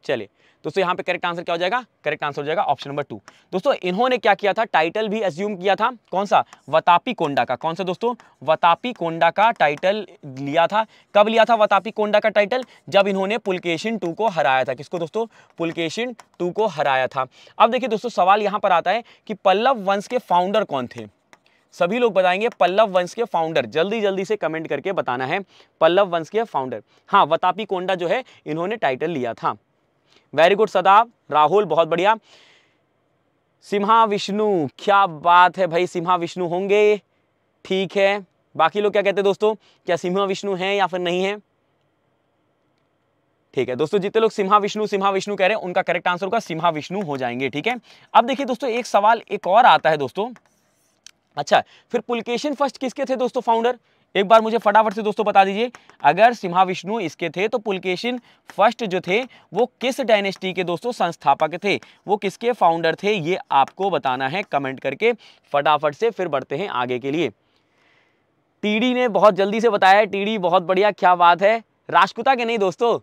चलिए दोस्तों यहाँ पे करेक्ट आंसर क्या हो जाएगा, करेक्ट आंसर हो जाएगा ऑप्शन नंबर 2। दोस्तों इन्होंने क्या किया था, टाइटल भी अज्यूम किया था, कौन सा, वतापी कोंडा का। कौन सा दोस्तों, वतापी कोंडा का टाइटल लिया था। कब लिया था वतापी कोंडा का टाइटल, जब इन्होंने पुलकेशिन 2 को हराया था। किसको दोस्तों, पुलकेशिन 2 को हराया था। अब देखिए दोस्तों सवाल यहाँ पर आता है कि पल्लव वंश के फाउंडर कौन थे, सभी लोग बताएंगे। पल्लव वंश के फाउंडर जल्दी जल्दी से कमेंट करके बताना है, पल्लव वंश के फाउंडर। हाँ, वतापी कोंडा जो है इन्होंने टाइटल लिया था। वेरी गुड सदाब, राहुल बहुत बढ़िया। सिम्हा विष्णु, क्या बात है भाई, सिम्हा विष्णु होंगे, ठीक है। बाकी लोग क्या कहते हैं दोस्तों, क्या सिम्हा विष्णु हैं या फिर नहीं है, ठीक है दोस्तों, जितने लोग सिम्हा विष्णु कह रहे हैं उनका करेक्ट आंसर होगा सिम्हा विष्णु हो जाएंगे। ठीक है, अब देखिए दोस्तों एक सवाल एक और आता है दोस्तों। अच्छा, फिर पुलकेशिन फर्स्ट किसके थे दोस्तों फाउंडर? एक बार मुझे फटाफट से दोस्तों बता दीजिए, अगर सिम्हा विष्णु इसके थे तो पुलकेशिन फर्स्ट जो थे वो किस डायनेस्टी के दोस्तों संस्थापक थे, वो किसके फाउंडर थे, ये आपको बताना है कमेंट करके फटाफट से। फिर बढ़ते हैं आगे के लिए। टीडी ने बहुत जल्दी से बताया, टीडी बहुत बढ़िया, क्या बात है। राजपुता के नहीं दोस्तों,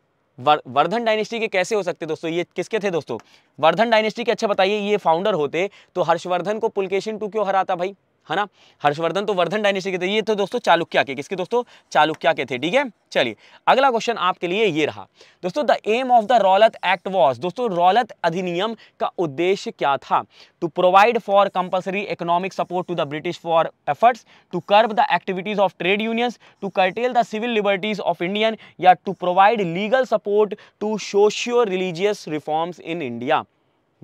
वर्धन डायनेस्टी के कैसे हो सकते दोस्तों, ये किसके थे दोस्तों? वर्धन डायनेस्टी के। अच्छा बताइए, ये फाउंडर होते तो हर्षवर्धन को पुलकेशिन टू क्यों हराता भाई, है ना? हर्षवर्धन तो वर्धन डायनेस्टी के थे, ये तो दोस्तों चालुक्य के। किसके दोस्तों? चालुक्य के थे। ठीक है, चलिए अगला क्वेश्चन आपके लिए ये रहा दोस्तों। The aim of the Rowlatt act was, दोस्तों रौलत अधिनियम का उद्देश्य क्या था? To provide for compulsory economic support to the British for efforts to curb the activities of trade unions to curtail the civil liberties of Indian या to provide legal support to socio religious reforms in India.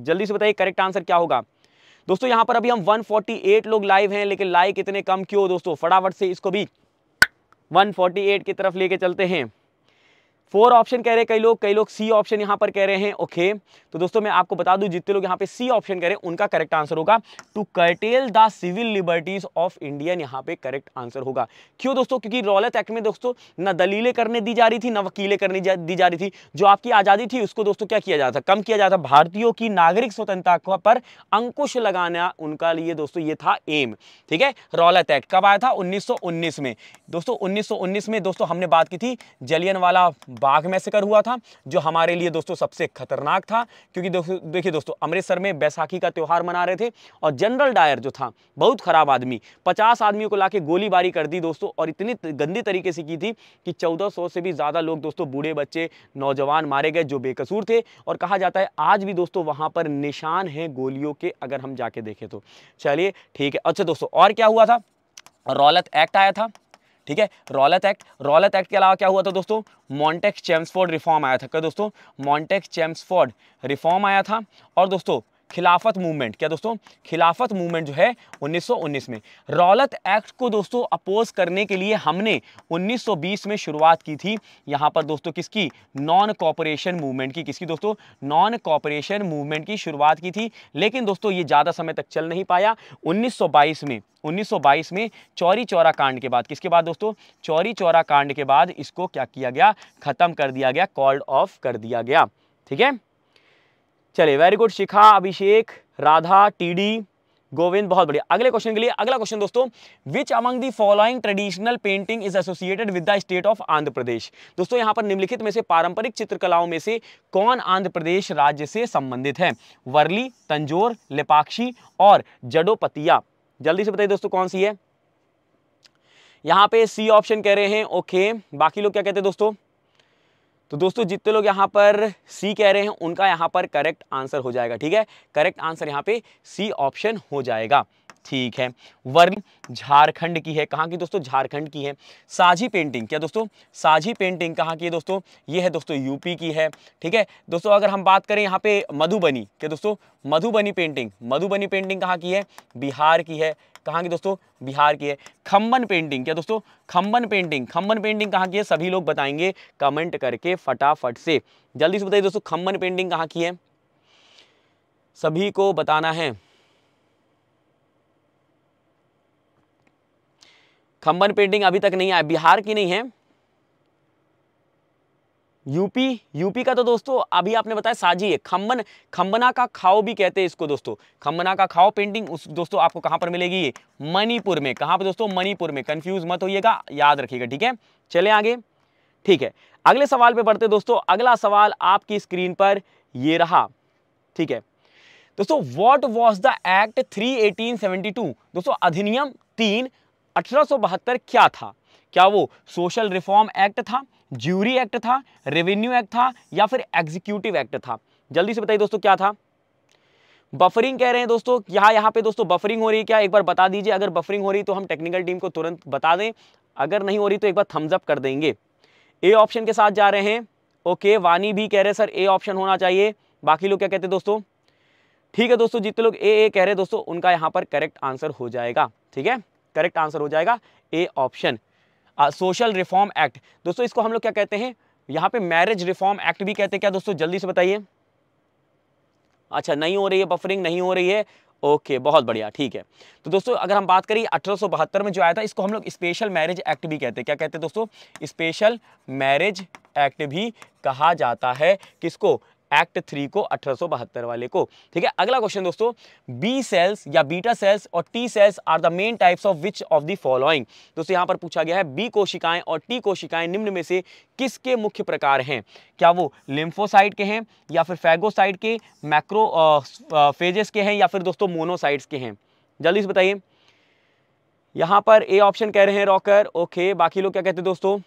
जल्दी से बताइए correct answer क्या होगा दोस्तों। यहां पर अभी हम 148 लोग लाइव हैं, लेकिन लाइक इतने कम क्यों दोस्तों? फटाफट से इसको भी 148 की तरफ लेके चलते हैं। 4 ऑप्शन कह रहे हैं कई लोग सी ऑप्शन यहां पर कह रहे हैं। ओके तो दोस्तों मैं आपको बता दूं, जितने लोग यहां पे सी ऑप्शन कह रहे हैं उनका करेक्ट आंसर होगा to curtail the civil liberties of Indian, यहां पे करेक्ट आंसर होगा। क्यों दोस्तों? क्योंकि रौलत एक्ट में दोस्तों ना दलीलें करने दी जा रही थी, ना वकीलें करने दी जा रही थी। जो आपकी आज़ादी थी उसको दोस्तों क्या किया जाता था? कम किया जाता। भारतीयों की नागरिक स्वतंत्रता पर अंकुश लगाना उनका लिए दोस्तों ये था एम। ठीक है, रौलत एक्ट कब आया था? 1919 में दोस्तों। 1919 में दोस्तों हमने बात की थी, जलियनवाला बाग मैसेकर हुआ था जो हमारे लिए दोस्तों सबसे खतरनाक था, क्योंकि देखिए दोस्तों अमृतसर में बैसाखी का त्यौहार मना रहे थे और जनरल डायर जो था बहुत खराब आदमी, 50 आदमियों को लाके गोलीबारी कर दी दोस्तों, और इतनी गंदी तरीके से की थी कि 1400 से भी ज़्यादा लोग दोस्तों, बूढ़े बच्चे नौजवान मारे गए जो बेकसूर थे। और कहा जाता है आज भी दोस्तों वहाँ पर निशान हैं गोलियों के, अगर हम जाके देखें तो। चलिए ठीक है। अच्छा दोस्तों और क्या हुआ था? रौलत एक्ट आया था। ठीक है, रौलत एक्ट के अलावा क्या हुआ था दोस्तों? मॉन्टेक चेम्सफोर्ड रिफॉर्म आया था। क्या दोस्तों? मॉन्टेक चेम्सफोर्ड रिफॉर्म आया था। और दोस्तों खिलाफत मूवमेंट, क्या दोस्तों? खिलाफत मूवमेंट जो है 1919 में। रौलत एक्ट को दोस्तों अपोज करने के लिए हमने 1920 में शुरुआत की थी यहाँ पर दोस्तों किसकी? नॉन कॉपरेशन मूवमेंट की। किसकी दोस्तों? नॉन कॉपरेशन मूवमेंट की शुरुआत की थी, लेकिन दोस्तों ये ज़्यादा समय तक चल नहीं पाया। 1922 में चौरी चौरा कांड के बाद, किसके बाद दोस्तों? चौरी चौरा कांड के बाद इसको क्या किया गया? खत्म कर दिया गया, कॉल्ड ऑफ कर दिया गया। ठीक है, चलिए very good. Shikha, Abhishek, Radha, TD, Govind, बहुत बढ़िया। अगले क्वेश्चन के लिए, अगला क्वेश्चन दोस्तों, which among the following traditional painting is associated with the state of Andhra Pradesh? दोस्तों यहाँ पर निम्नलिखित में से पारंपरिक चित्रकलाओं में से कौन आंध्र प्रदेश राज्य से संबंधित है? वर्ली, तंजोर, लेपाक्षी और जडोपतिया। जल्दी से बताइए दोस्तों कौन सी है? यहाँ पे सी ऑप्शन कह रहे हैं। ओके, बाकी लोग क्या कहते हैं दोस्तों? तो दोस्तों जितने लोग यहाँ पर सी कह रहे हैं उनका यहाँ पर करेक्ट आंसर हो जाएगा। ठीक है, करेक्ट आंसर यहाँ पे सी ऑप्शन हो जाएगा। ठीक है, वर्ली झारखंड की है। कहाँ की दोस्तों? झारखंड की है। साझी पेंटिंग, क्या दोस्तों? साझी पेंटिंग कहाँ की है दोस्तों? ये है दोस्तों यूपी की है। ठीक है दोस्तों, अगर हम बात करें यहाँ पे मधुबनी के दोस्तों, मधुबनी पेंटिंग कहाँ की है? बिहार की है। कहाँ की दोस्तों? बिहार की है। खम्बन पेंटिंग, क्या दोस्तों? खम्बन पेंटिंग कहाँ की है? सभी लोग बताएंगे कमेंट करके फटाफट से। जल्दी से बताइए दोस्तों खम्बन पेंटिंग कहाँ की है? सभी को बताना है। खम्बन पेंटिंग अभी तक नहीं आया, बिहार की नहीं है। यूपी का तो दोस्तों अभी आपने बताया साझी है। खम्बना का खाओ भी कहते हैं इसको दोस्तों, खम्बना का खाओ पेंटिंग उस दोस्तों आपको कहाँ पर मिलेगी? ये मणिपुर में। कहाँ पर दोस्तों? मणिपुर में। कंफ्यूज मत होइएगा, याद रखिएगा। ठीक है, चले आगे। ठीक है, अगले सवाल पे बढ़ते दोस्तों। अगला सवाल आपकी स्क्रीन पर ये रहा। ठीक है दोस्तों, व्हाट वाज द एक्ट 3/1872? दोस्तों अधिनियम 3/1872 क्या था? क्या वो सोशल रिफॉर्म एक्ट था, ज्यूरी एक्ट था, रेवेन्यू एक्ट था या फिर एग्जीक्यूटिव एक्ट था? जल्दी से बताइए दोस्तों क्या था? बफरिंग कह रहे हैं दोस्तों, यहाँ पे दोस्तों बफरिंग हो रही है क्या? एक बार बता दीजिए, अगर बफरिंग हो रही तो हम टेक्निकल टीम को तुरंत बता दें, अगर नहीं हो रही तो एक बार थम्स अप कर देंगे। ए ऑप्शन के साथ जा रहे हैं। ओके, वानी भी कह रहे हैं सर ए ऑप्शन होना चाहिए। बाकी लोग क्या कहते हैं दोस्तों? ठीक है दोस्तों, जितने लोग ए कह रहे हैं दोस्तों उनका यहाँ पर करेक्ट आंसर हो जाएगा। ठीक है, करेक्ट आंसर हो जाएगा A option, social reform act. दोस्तों इसको हम लोग क्या कहते हैं? यहाँ पे मैरिज रिफॉर्म एक्ट भी कहते हैं क्या दोस्तों, जल्दी से बताइए। अच्छा नहीं हो रही है बफरिंग, नहीं हो रही है, ओके बहुत बढ़िया, ठीक है। तो दोस्तों अगर हम बात करें 1872 में जो आया था, इसको हम लोग स्पेशल मैरिज एक्ट भी कहते हैं। क्या कहते हैं दोस्तों? स्पेशल मैरिज एक्ट भी कहा जाता है। किसको? एक्ट 3 को, 1872 वाले को, ठीक है। अगला क्वेश्चन दोस्तों, बी सेल्स या बीटा सेल्स और T cells are the main types of which of the following. दोस्तों यहाँ पर पूछा गया है बी कोशिकाएं और टी कोशिकाएं निम्न में से किसके मुख्य प्रकार हैं। क्या वो लिम्फोसाइट के हैं या फिर फैगोसाइट के, मैक्रोफेजेस के हैं या फिर दोस्तों मोनोसाइट्स के हैं, जल्दी से बताइए। यहाँ पर ए ऑप्शन कह रहे हैं रॉकर, ओके। बाकी लोग क्या कहते हैं दोस्तों?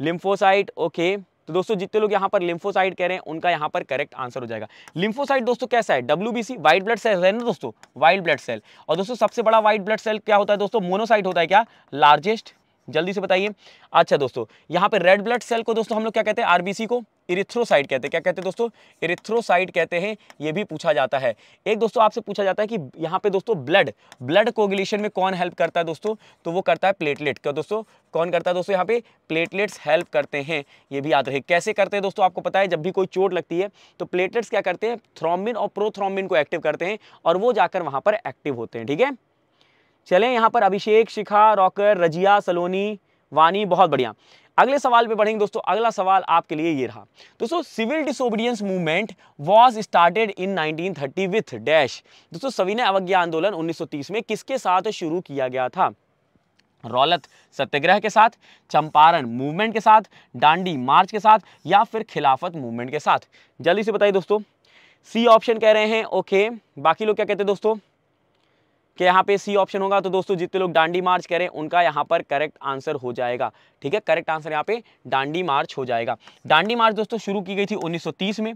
Lymphocyte, okay. तो दोस्तों जितने लोग यहाँ पर लिम्फोसाइट कह रहे हैं उनका यहाँ पर करेक्ट आंसर हो जाएगा। लिम्फोसाइट दोस्तों कैसा है? WBC वाइट ब्लड सेल है ना दोस्तों, वाइट ब्लड सेल। और दोस्तों सबसे बड़ा वाइट ब्लड सेल क्या होता है दोस्तों? मोनोसाइट होता है क्या? लार्जेस्ट, जल्दी से बताइए। अच्छा दोस्तों यहाँ पे रेड ब्लड सेल को दोस्तों हम लोग क्या कहते हैं? RBC को इरिथ्रोसाइट कहते हैं। क्या कहते हैं दोस्तों? इरिथ्रोसाइट कहते हैं। ये भी पूछा जाता है। एक दोस्तों आपसे पूछा जाता है कि यहाँ पे दोस्तों ब्लड कोगुलेशन में कौन हेल्प करता है दोस्तों? तो वो करता है प्लेटलेट। क्या दोस्तों कौन करता है दोस्तों? यहाँ पे प्लेटलेट्स हेल्प करते हैं। ये भी याद रहे। कैसे करते हैं दोस्तों? आपको पता है जब भी कोई चोट लगती है तो प्लेटलेट्स क्या करते हैं? थ्रोम्बिन और प्रोथ्रोम्बिन को एक्टिव करते हैं और वो जाकर वहाँ पर एक्टिव होते हैं, ठीक है। चलें यहाँ पर अभिषेक, शिखा, रॉकर, रजिया, सलोनी, वानी, बहुत बढ़िया। अगले सवाल पे बढ़ेंगे दोस्तों। अगला सवाल आपके लिए ये रहा दोस्तों, civil disobedience movement was started in 1930 with dash. दोस्तों सविनय अवज्ञा आंदोलन 1930 में किसके साथ शुरू किया गया था? रौलत सत्याग्रह के साथ, चंपारण मूवमेंट के साथ, डांडी मार्च के साथ या फिर खिलाफत मूवमेंट के साथ, जल्दी से बताइए दोस्तों। सी ऑप्शन कह रहे हैं, ओके। बाकी लोग क्या कहते हैं दोस्तों? कि यहाँ पे सी ऑप्शन होगा। तो दोस्तों जितने लोग डांडी मार्च करें उनका यहाँ पर करेक्ट आंसर हो जाएगा, ठीक है। करेक्ट आंसर यहाँ पे डांडी मार्च हो जाएगा। डांडी मार्च दोस्तों शुरू की गई थी 1930 में,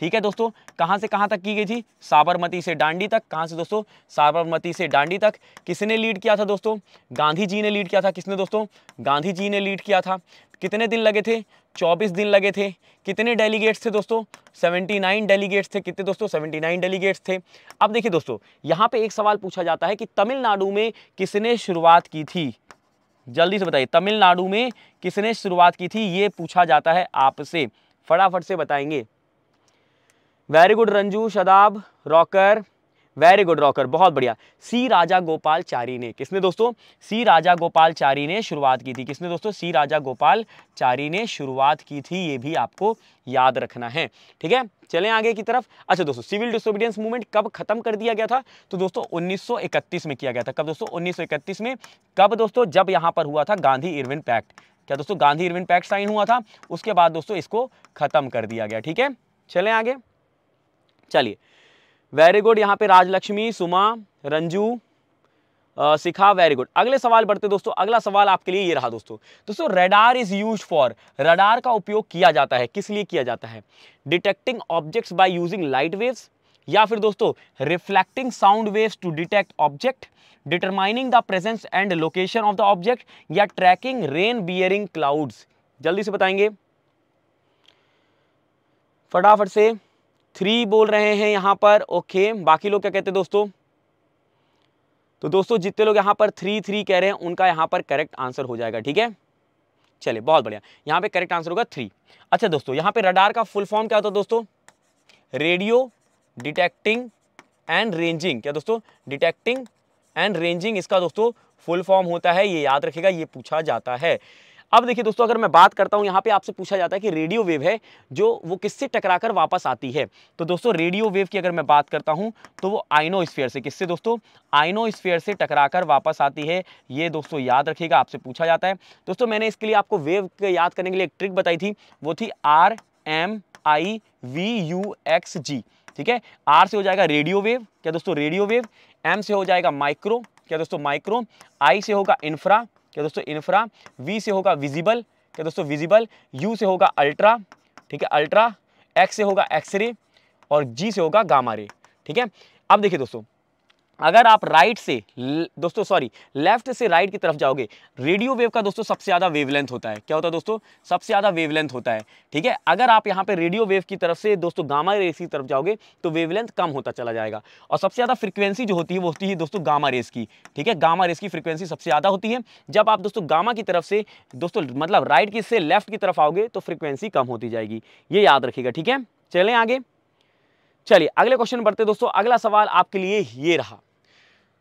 ठीक है दोस्तों। कहाँ से कहाँ तक की गई थी? साबरमती से डांडी तक। कहाँ से दोस्तों? साबरमती से डांडी तक। किसने लीड किया था दोस्तों? गांधी जी ने लीड किया था। किसने दोस्तों? गांधी जी ने लीड किया था। कितने दिन लगे थे? 24 दिन लगे थे। कितने डेलीगेट्स थे दोस्तों? 79 डेलीगेट्स थे। कितने दोस्तों? 79 डेलीगेट्स थे। अब देखिए दोस्तों यहाँ पे एक सवाल पूछा जाता है कि तमिलनाडु में किसने शुरुआत की थी, जल्दी से बताइए। तमिलनाडु में किसने शुरुआत की थी, ये पूछा जाता है आपसे, फटाफट से बताएंगे। Very good Ranju, Shadab, Rocker, very good Rocker, बहुत बढ़िया। सी राजा गोपालचारी ने। किसने दोस्तों? सी राजा गोपालचारी ने शुरुआत की थी। किसने दोस्तों? सी राजा गोपालचारी ने शुरुआत की थी। ये भी आपको याद रखना है, ठीक है। चलें आगे की तरफ। अच्छा दोस्तों सिविल डिसोबीडियंस मूवमेंट कब खत्म कर दिया गया था? तो दोस्तों 1931 में किया गया था। कब दोस्तों? 1931 में। कब दोस्तों? जब यहाँ पर हुआ था गांधी इरविन पैक्ट। क्या दोस्तों? गांधी इरविन पैक्ट साइन हुआ था, उसके बाद दोस्तों इसको खत्म कर दिया गया, ठीक है। चलें आगे, चलिए वेरी गुड। यहाँ पे राजलक्ष्मी, सुमा, रंजू, शिखा, वेरी गुड। अगले सवाल बढ़ते दोस्तों। अगला सवाल आपके लिए ये रहा दोस्तों। दोस्तों radar is used for, radar का उपयोग किया जाता है, किस लिए किया जाता है? Detecting objects by using light waves, या फिर दोस्तों reflecting sound waves to detect object, determining the presence and location of the object, या ट्रैकिंग रेन बियरिंग क्लाउड्स, जल्दी से बताएंगे फटाफट से। 3 बोल रहे हैं यहाँ पर, ओके। बाकी लोग क्या कहते हैं दोस्तों? तो दोस्तों जितने लोग यहाँ पर 3 कह रहे हैं उनका यहाँ पर करेक्ट आंसर हो जाएगा, ठीक है। चलिए बहुत बढ़िया, यहाँ पे करेक्ट आंसर होगा 3। अच्छा दोस्तों यहाँ पे रडार का फुल फॉर्म क्या होता है दोस्तों? Radio detecting and ranging. क्या दोस्तों? डिटेक्टिंग एंड रेंजिंग इसका दोस्तों फुल फॉर्म होता है, ये याद रखेगा, ये पूछा जाता है। अब देखिए दोस्तों अगर मैं बात करता हूँ, यहाँ पे आपसे पूछा जाता है कि रेडियो वेव है जो वो किससे टकराकर वापस आती है। तो दोस्तों रेडियो वेव की अगर मैं बात करता हूँ तो वो आइनोस्फीयर से, किससे दोस्तों? आइनोस्फीयर से टकराकर वापस आती है। ये दोस्तों याद रखिएगा, आपसे पूछा जाता है। दोस्तों मैंने इसके लिए आपको वेव याद करने के लिए एक ट्रिक बताई थी, वो थी RMIVUXG, ठीक है। R से हो जाएगा रेडियो वेव, क्या दोस्तों? Radio wave. M से हो जाएगा माइक्रो, क्या दोस्तों? माइक्रो। I से होगा इंफ्रा, क्या दोस्तों? इंफ्रा। V से होगा विजिबल, क्या दोस्तों? विजिबल। U से होगा अल्ट्रा, ठीक है, अल्ट्रा। X से होगा एक्सरे और G से होगा गामा रे, ठीक है। अब देखिए दोस्तों अगर आप राइट से दोस्तों सॉरी लेफ्ट से राइट की तरफ जाओगे, रेडियो वेव का दोस्तों सबसे ज़्यादा वेवलेंथ होता है। क्या होता है दोस्तों? सबसे ज़्यादा वेवलेंथ होता है। ठीक है, अगर आप यहाँ पे रेडियो वेव की तरफ से दोस्तों गामा रेस की तरफ जाओगे तो वेवलेंथ कम होता चला जाएगा। और सबसे ज़्यादा फ्रिक्वेंसी जो होती है वो होती है दोस्तों गामा रेस की। ठीक है, गामा रेस की फ्रिक्वेंसी सबसे ज़्यादा होती है। जब आप दोस्तों गामा की तरफ से दोस्तों मतलब राइट की से लेफ्ट की तरफ आओगे तो फ्रिक्वेंसी कम होती जाएगी, ये याद रखिएगा। ठीक है, चलें आगे। चलिए अगले क्वेश्चन बढ़ते दोस्तों। अगला सवाल आपके लिए ये रहा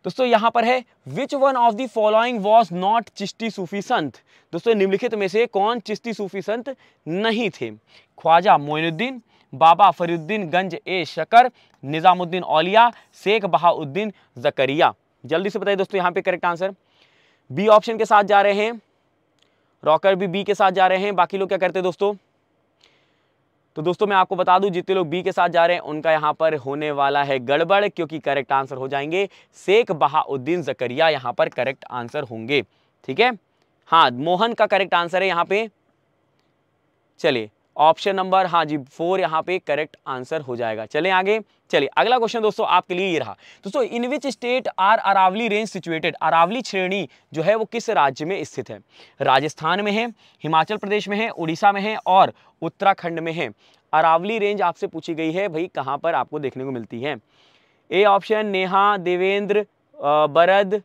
दोस्तों, यहाँ पर है which one of the following was not Chishti Sufi संत। दोस्तों निम्नलिखित में से कौन चिश्ती सूफी संत नहीं थे? ख्वाजा मोइनुद्दीन, बाबा फरीदुद्दीन गंज ए शकर, निज़ामुद्दीन औलिया, शेख बहाउद्दीन जकरिया। जल्दी से बताइए दोस्तों यहाँ पे करेक्ट आंसर। बी ऑप्शन के साथ जा रहे हैं, रॉकर भी बी के साथ जा रहे हैं, बाकी लोग क्या करते हैं दोस्तों? तो दोस्तों मैं आपको बता दूं जितने लोग बी के साथ जा रहे हैं उनका यहाँ पर होने वाला है गड़बड़, क्योंकि करेक्ट आंसर हो जाएंगे शेख बहाउद्दीन जकरिया, यहाँ पर करेक्ट आंसर होंगे। ठीक है, हाँ मोहन का करेक्ट आंसर है यहाँ पे। चलिए ऑप्शन नंबर हाँ जी 4 यहाँ पे करेक्ट आंसर हो जाएगा। चले आगे। चलिए अगला क्वेश्चन दोस्तों आपके लिए ये रहा दोस्तों, in which state are Aravalli range situated. Aravalli श्रेणी जो है वो किस राज्य में स्थित है? राजस्थान में है, हिमाचल प्रदेश में है, उड़ीसा में है और उत्तराखंड में है। अरावली रेंज आपसे पूछी गई है भाई, कहाँ पर आपको देखने को मिलती है? ए ऑप्शन नेहा, देवेंद्र, बरद,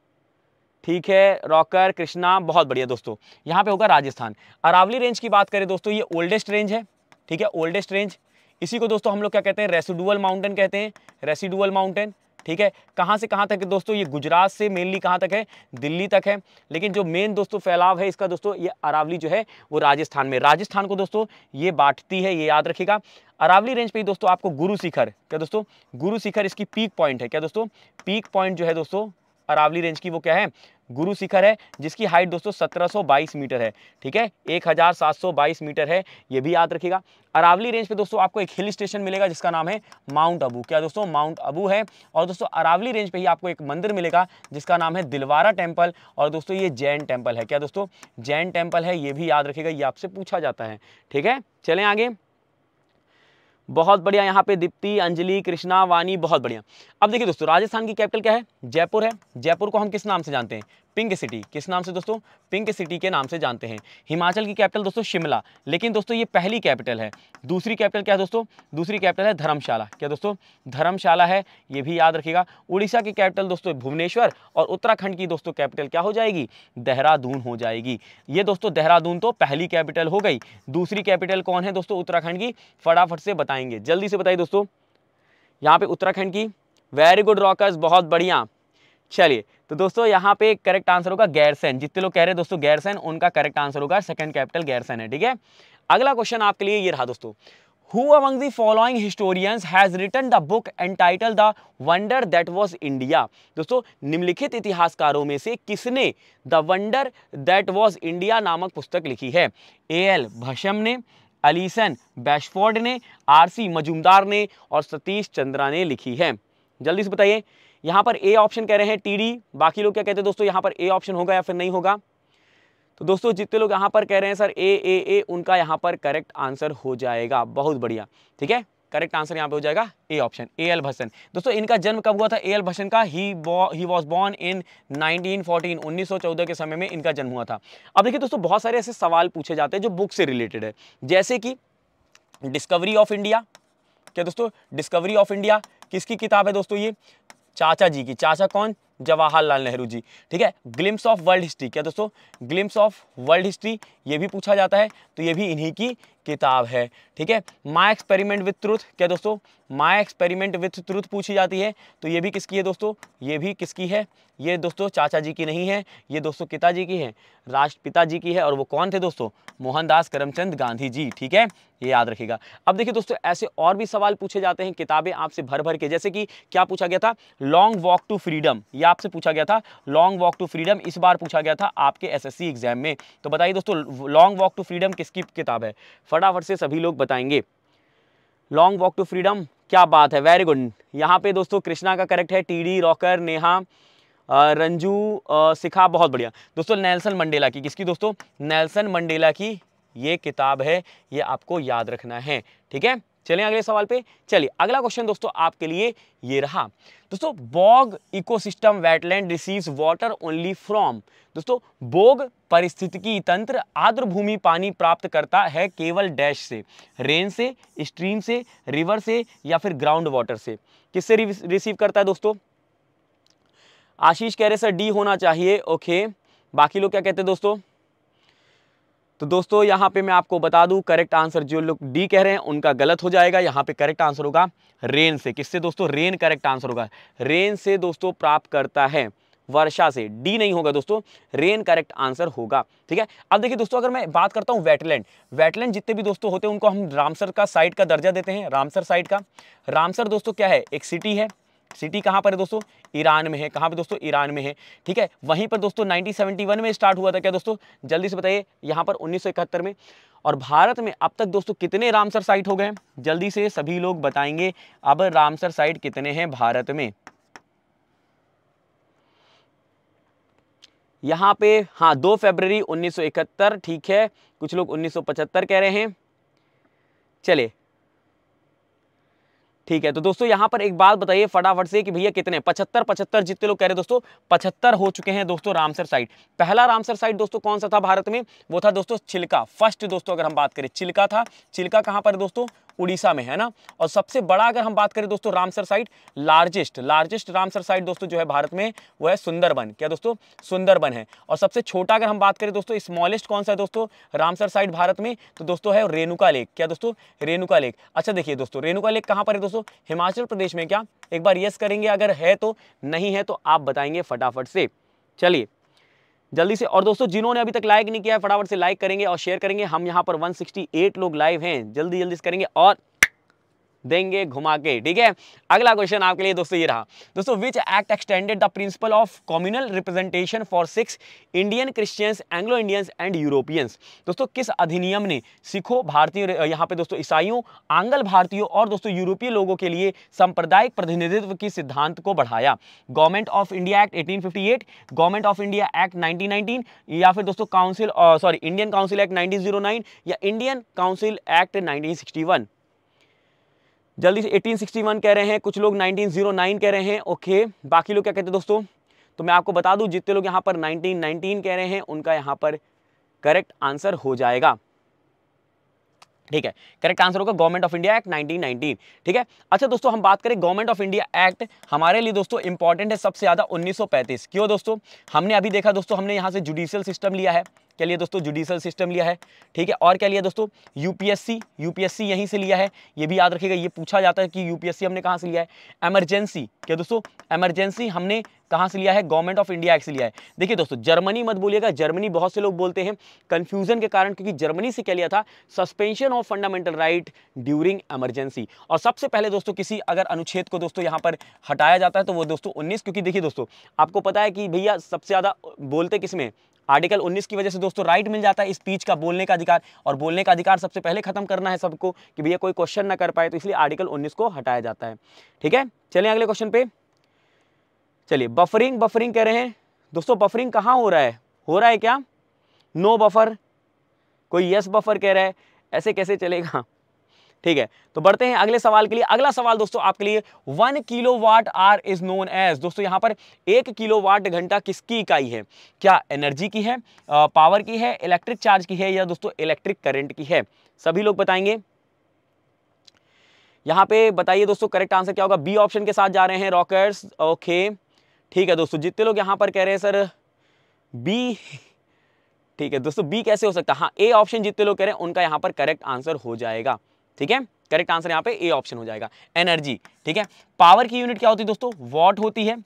ठीक है, रॉकर, कृष्णा, बहुत बढ़िया दोस्तों, यहाँ पे होगा राजस्थान। अरावली रेंज की बात करें दोस्तों, ये ओल्डेस्ट रेंज है। ठीक है, ओल्डेस्ट रेंज, इसी को दोस्तों हम लोग क्या कहते हैं? रेसिडुअल माउंटेन कहते हैं, रेसिडुअल माउंटेन। ठीक है, कहाँ से कहाँ तक है दोस्तों? ये गुजरात से मेनली कहाँ तक है? दिल्ली तक है। लेकिन जो मेन दोस्तों फैलाव है इसका दोस्तों, ये अरावली जो है वो राजस्थान में, राजस्थान को दोस्तों ये बांटती है, ये याद रखिएगा। अरावली रेंज पे दोस्तों आपको गुरु शिखर, क्या दोस्तों गुरु शिखर इसकी पीक पॉइंट है। क्या दोस्तों पीक पॉइंट जो है दोस्तों अरावली रेंज की वो क्या है? गुरु शिखर है, जिसकी हाइट दोस्तों 1722 मीटर है। ठीक है, 1722 मीटर है, ये भी याद रखिएगा। अरावली रेंज पे दोस्तों आपको एक हिल स्टेशन मिलेगा जिसका नाम है माउंट आबू। क्या दोस्तों? माउंट आबू है। और दोस्तों अरावली रेंज पे ही आपको एक मंदिर मिलेगा जिसका नाम है दिलवारा टेम्पल। और दोस्तों ये जैन टेम्पल है। क्या दोस्तों? जैन टेम्पल है, ये भी याद रखिएगा, ये आपसे पूछा जाता है। ठीक है, चलें आगे। बहुत बढ़िया, यहाँ पे दीप्ति, अंजलि, कृष्णा, वानी, बहुत बढ़िया। अब देखिए दोस्तों, राजस्थान की कैपिटल क्या है? जयपुर है। जयपुर को हम किस नाम से जानते हैं? Pink city. किस नाम से दोस्तों? पिंक सिटी के नाम से जानते हैं। हिमाचल की कैपिटल दोस्तों शिमला, लेकिन दोस्तों ये पहली कैपिटल है। दूसरी कैपिटल क्या है दोस्तों? दूसरी कैपिटल है धर्मशाला। क्या दोस्तों? धर्मशाला है, ये भी याद रखिएगा। उड़ीसा की कैपिटल दोस्तों भुवनेश्वर, और उत्तराखंड की दोस्तों कैपिटल क्या हो जाएगी? देहरादून हो जाएगी। ये दोस्तों देहरादून तो पहली कैपिटल हो गई। दूसरी कैपिटल कौन है दोस्तों उत्तराखंड की? फटाफट से बताएंगे, जल्दी से बताइए दोस्तों यहाँ पे उत्तराखंड की। वेरी गुड रॉकर्स, बहुत बढ़िया। चलिए तो दोस्तों यहाँ पे करेक्ट आंसर होगा गैरसैन। जितने लोग कह रहे हैं दोस्तों गैरसैन, उनका करेक्ट आंसर होगा सेकंड कैपिटल गैरसैन है। ठीक है, अगला क्वेश्चन आपके लिए ये रहा दोस्तों, who among the following historians has written the book entitle the wonder that was India. दोस्तों निम्नलिखित इतिहासकारों में से किसने the wonder that was India नामक पुस्तक लिखी है? एएल भशम ने, अलीसन बैशफोर्ड ने, आरसी मजूमदार ने और सतीश चंद्रा ने लिखी है। जल्दी से बताइए। यहाँ पर ए ऑप्शन कह रहे हैं टीडी, बाकी लोग क्या कहते हैं दोस्तों? यहाँ पर ए ऑप्शन होगा या फिर नहीं होगा? तो दोस्तों जितने लोग यहाँ पर कह रहे हैं सर ए, उनका यहाँ पर करेक्ट आंसर हो जाएगा। बहुत बढ़िया, ठीक है, करेक्ट आंसर यहाँ पे हो जाएगा ए ऑप्शन, ए एल भसन। दोस्तों इनका जन्म कब हुआ था? ए एल भसन का ही वाज बोर्न इन 1914, 1914 के समय में इनका जन्म हुआ था। अब देखिए दोस्तों बहुत सारे ऐसे सवाल पूछे जाते हैं जो बुक से रिलेटेड है, जैसे कि डिस्कवरी ऑफ इंडिया। क्या दोस्तों डिस्कवरी ऑफ इंडिया किसकी किताब है दोस्तों? ये चाचा जी की। चाचा कौन? जवाहरलाल नेहरू जी। ठीक है, ग्लिम्स ऑफ वर्ल्ड हिस्ट्री। क्या दोस्तों ग्लिम्स ऑफ वर्ल्ड हिस्ट्री, ये भी पूछा जाता है, तो ये भी इन्हीं की किताब है। ठीक है, माय एक्सपेरिमेंट विथ ट्रूथ। क्या दोस्तों माय एक्सपेरिमेंट विथ ट्रूथ पूछी जाती है, तो ये भी किसकी है दोस्तों? ये भी किसकी है? ये दोस्तों चाचा जी की नहीं है, ये दोस्तों पिताजी की है, राष्ट्रपिता जी की है। और वो कौन थे दोस्तों? मोहनदास करमचंद गांधी जी। ठीक है, ये याद रखिएगा। अब देखिए दोस्तों ऐसे और भी सवाल पूछे जाते हैं किताबें आपसे भर भर के, जैसे कि क्या पूछा गया था? लॉन्ग वॉक टू फ्रीडम, ये आपसे पूछा गया था। लॉन्ग वॉक टू फ्रीडम इस बार पूछा गया था आपके एसएससी एग्जाम में। तो बताइए दोस्तों लॉन्ग वॉक टू फ्रीडम किसकी किताब है? फटाफट से सभी लोग बताएंगे। लॉन्ग वॉक टू फ्रीडम, क्या बात है, वेरी गुड। यहाँ पे दोस्तों कृष्णा का करेक्ट है, टीडी, रॉकर, नेहा, रंजू, शिखा, बहुत बढ़िया। दोस्तों नेल्सन मंडेला की, किसकी दोस्तों? नेल्सन मंडेला की ये किताब है, ये आपको याद रखना है। ठीक है, चलें अगले सवाल पे। चलिए अगला क्वेश्चन दोस्तों आपके लिए ये रहा। दोस्तों bog ecosystem wetland receives water only from, दोस्तों बॉग पारिस्थितिकी तंत्र आर्द्र भूमि पानी प्राप्त करता है केवल डैश से, रेन से, स्ट्रीम से, रिवर से या फिर ग्राउंड वाटर से। किससे रिसीव करता है दोस्तों? आशीष कह रहे सर डी होना चाहिए, ओके। बाकी लोग क्या कहते हैं दोस्तों? तो दोस्तों यहाँ पे मैं आपको बता दूं करेक्ट आंसर जो लोग डी कह रहे हैं उनका गलत हो जाएगा। यहाँ पे करेक्ट आंसर होगा रेन से। किससे दोस्तों? रेन करेक्ट आंसर होगा। रेन से दोस्तों प्राप्त करता है, वर्षा से। डी नहीं होगा दोस्तों, रेन करेक्ट आंसर होगा। ठीक है, अब देखिए दोस्तों अगर मैं बात करता हूँ वेटलैंड, वेटलैंड जितने भी दोस्तों होते हैं उनको हम रामसर का साइट का दर्जा देते हैं। रामसर साइट का, रामसर दोस्तों क्या है? एक सिटी है। सिटी कहाँ पर है दोस्तों? ईरान में है। कहाँ पे दोस्तों? ईरान में है। ठीक है, वहीं पर दोस्तों 1971 में स्टार्ट हुआ था क्या दोस्तों? जल्दी से बताइए। यहाँ पर 1971 में। और भारत में अब तक दोस्तों कितने रामसर साइट हो गए हैं? जल्दी से सभी लोग बताएंगे अब रामसर साइट कितने हैं भारत में। यहाँ पे हाँ 2 फरवरी 1971, ठीक है। कुछ लोग 1975 कह रहे हैं। चले ठीक है, तो दोस्तों यहाँ पर एक बात बताइए फटाफट से कि भैया कितने? 75 जितने लोग कह रहे हैं दोस्तों 75 हो चुके हैं दोस्तों रामसर साइट। पहला रामसर साइट दोस्तों कौन सा था भारत में? वो था दोस्तों चिल्का। फर्स्ट दोस्तों अगर हम बात करें चिल्का था। चिल्का कहाँ पर दोस्तों? उड़ीसा में, है ना। और सबसे बड़ा अगर हम बात करें दोस्तों Ramsar site, largest Ramsar site दोस्तों जो है भारत में वो है सुंदरबन। क्या दोस्तों? सुंदरबन है। और सबसे छोटा अगर हम बात करें दोस्तों स्मॉलेस्ट कौन सा है दोस्तों रामसर साइट भारत में? तो दोस्तों है रेणुका लेक। क्या दोस्तों? रेणुका लेक। अच्छा देखिए दोस्तों रेणुका लेक कहाँ पर है दोस्तों? हिमाचल प्रदेश में। क्या एक बार यस करेंगे अगर है तो, नहीं है तो आप बताएंगे फटाफट से। चलिए जल्दी से। और दोस्तों जिन्होंने अभी तक लाइक नहीं किया है फटाफट से लाइक करेंगे और शेयर करेंगे। हम यहाँ पर 168 लोग लाइव हैं, जल्दी जल्दी से करेंगे और देंगे घुमा के। ठीक है, अगला क्वेश्चन आपके लिए दोस्तों ये रहा। दोस्तों which act extended the principle of communal representation for Sikhs Indian Christians, Anglo Indians and Europeans. दोस्तों किस अधिनियम ने सिखों, भारतीयों, यहाँ पे दोस्तों ईसाइयों, आंग्ल भारतीयों और दोस्तों यूरोपीय लोगों के लिए सांप्रदायिक प्रतिनिधित्व की सिद्धांत को बढ़ाया? Government of India act 1858, government of India act 1919 या फिर दोस्तों council sorry Indian council act 1909 या इंडियन काउंसिल एक्ट 1961। जल्दी से 1861 कह रहे हैं, कुछ लोग 1909 कह रहे हैं, ओके। बाकी लोग क्या कहते हैं दोस्तों? तो मैं आपको बता दूं जितने लोग यहाँ पर 1919 कह रहे हैं उनका यहाँ पर करेक्ट आंसर हो जाएगा। ठीक है, करेक्ट आंसर होगा गवर्नमेंट ऑफ इंडिया एक्ट 1919। ठीक है, अच्छा दोस्तों हम बात करें गवर्नमेंट ऑफ इंडिया एक्ट हमारे लिए दोस्तों इंपॉर्टेंट है सबसे ज़्यादा 1935। क्यों दोस्तों? हमने अभी देखा दोस्तों हमने यहाँ से जुडिशियल सिस्टम लिया है। क्या लिया दोस्तों? जुडिशियल सिस्टम लिया है। ठीक है, और क्या लिया दोस्तों? यूपीएससी यहीं से लिया है। ये भी याद रखिएगा, ये पूछा जाता है कि यूपीएससी हमने कहाँ से लिया है। एमरजेंसी, क्या दोस्तों? एमरजेंसी हमने कहाँ से लिया है? गवर्नमेंट ऑफ इंडिया एक्ट से लिया है। देखिए दोस्तों जर्मनी मत बोलिएगा, जर्मनी बहुत से लोग बोलते हैं कंफ्यूजन के कारण, क्योंकि जर्मनी से क्या लिया था? Suspension of fundamental right during emergency. और सबसे पहले दोस्तों किसी अगर अनुच्छेद को दोस्तों यहाँ पर हटाया जाता है तो वो दोस्तों 19, क्योंकि देखिए दोस्तों आपको पता है कि भैया सबसे ज़्यादा बोलते किसमें? आर्टिकल 19 की वजह से दोस्तों राइट मिल जाता है स्पीच का, बोलने का अधिकार। और बोलने का अधिकार सबसे पहले खत्म करना है सबको कि भैया कोई क्वेश्चन ना कर पाए, तो इसलिए आर्टिकल 19 को हटाया जाता है। ठीक है, चलें अगले क्वेश्चन पे। चलिए बफरिंग कह रहे हैं दोस्तों, बफरिंग कहाँ हो रहा है? हो रहा है क्या? नो बफर, कोई यस बफर कह रहा है, ऐसे कैसे चलेगा? ठीक है, तो बढ़ते हैं अगले सवाल के लिए। अगला सवाल दोस्तों आपके लिए 1 kilowatt hour is known as. दोस्तों यहाँ पर 1 किलोवाट घंटा किसकी इकाई है? क्या एनर्जी की है, पावर की है, इलेक्ट्रिक चार्ज की है या दोस्तों इलेक्ट्रिक करंट की है? सभी लोग बताएंगे। यहाँ पे बताइए दोस्तों करेक्ट आंसर क्या होगा? बी ऑप्शन के साथ जा रहे हैं रॉकर्स, ओके। ठीक है दोस्तों, जितने लोग यहाँ पर कह रहे हैं सर बी, ठीक है दोस्तों बी कैसे हो सकता? हाँ ए ऑप्शन जितने लोग कह रहे हैं उनका यहाँ पर करेक्ट आंसर हो जाएगा। ठीक है, करेक्ट आंसर यहाँ पे ए ऑप्शन हो जाएगा, एनर्जी। ठीक है, पावर की यूनिट क्या होती है दोस्तों? वॉट होती है।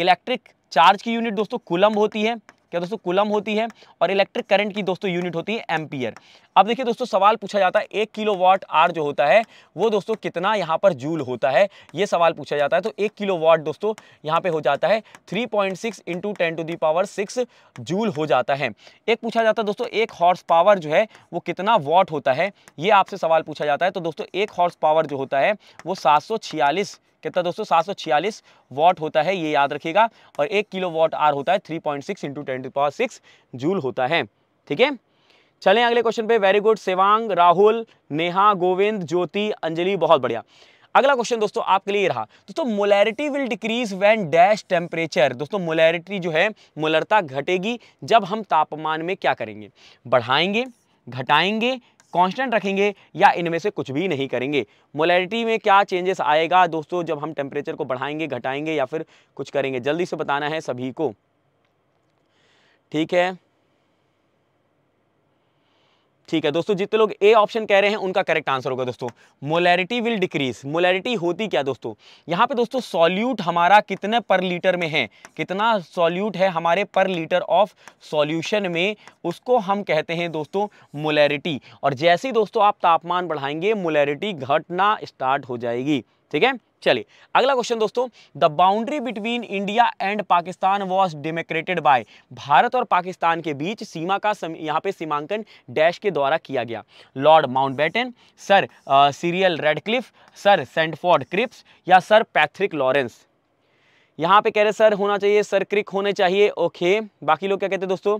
इलेक्ट्रिक चार्ज की यूनिट दोस्तों कूलम होती है। क्या दोस्तों? कूलम होती है। और इलेक्ट्रिक करंट की दोस्तों यूनिट होती है एम्पियर। अब देखिए दोस्तों सवाल पूछा जाता है 1 किलोवाट आवर जो होता है वो दोस्तों कितना यहाँ पर जूल होता है, ये सवाल पूछा जाता है। तो 1 किलोवाट दोस्तों यहाँ पे हो जाता है 3.6 × 10⁶ जूल हो जाता है। एक पूछा जाता है दोस्तों 1 हॉर्स पावर जो है वो कितना वॉट होता है, ये आपसे सवाल पूछा जाता है। तो दोस्तों 1 हॉर्स पावर जो होता है वो 746, कितना दोस्तों? 746 वॉट होता है, ये याद रखिएगा। और 1 किलोवाट आवर होता है 3.6 × 10⁶ जूल होता है। ठीक है, चलें अगले क्वेश्चन पे। वेरी गुड शिवांग, राहुल, नेहा, गोविंद, ज्योति, अंजलि, बहुत बढ़िया। अगला क्वेश्चन दोस्तों आपके लिए रहा। दोस्तों molarity will decrease when dash temperature. दोस्तों मोलैरिटी जो है मोलरता घटेगी जब हम तापमान में क्या करेंगे, बढ़ाएंगे, घटाएंगे, कांस्टेंट रखेंगे या इनमें से कुछ भी नहीं करेंगे। मोलैरिटी में क्या चेंजेस आएगा दोस्तों जब हम टेम्परेचर को बढ़ाएंगे, घटाएंगे या फिर कुछ करेंगे? जल्दी से बताना है सभी को, ठीक है? ठीक है दोस्तों, जितने लोग ए ऑप्शन कह रहे हैं उनका करेक्ट आंसर होगा दोस्तों मोलैरिटी विल डिक्रीज। मोलैरिटी होती क्या दोस्तों, यहाँ पे दोस्तों सॉल्यूट हमारा कितने पर लीटर में है, कितना सॉल्यूट है हमारे पर लीटर ऑफ सॉल्यूशन में, उसको हम कहते हैं दोस्तों मोलैरिटी। और जैसे ही दोस्तों आप तापमान बढ़ाएंगे मोलैरिटी घटना स्टार्ट हो जाएगी, ठीक है? चलिए अगला क्वेश्चन दोस्तों। The boundary between India and Pakistan was demarcated by. Bharat और पाकिस्तान के बीच सीमा का यहाँ पे सीमांकन डैश के द्वारा किया गया। Lord Mountbatten, sir Cyril Radcliffe, sir Sandford Cripps या सर पैट्रिक लॉरेंस। यहाँ पे कह रहे सर होना चाहिए, सर क्रिक होने चाहिए, ओके। बाकी लोग क्या कहते हैं दोस्तों?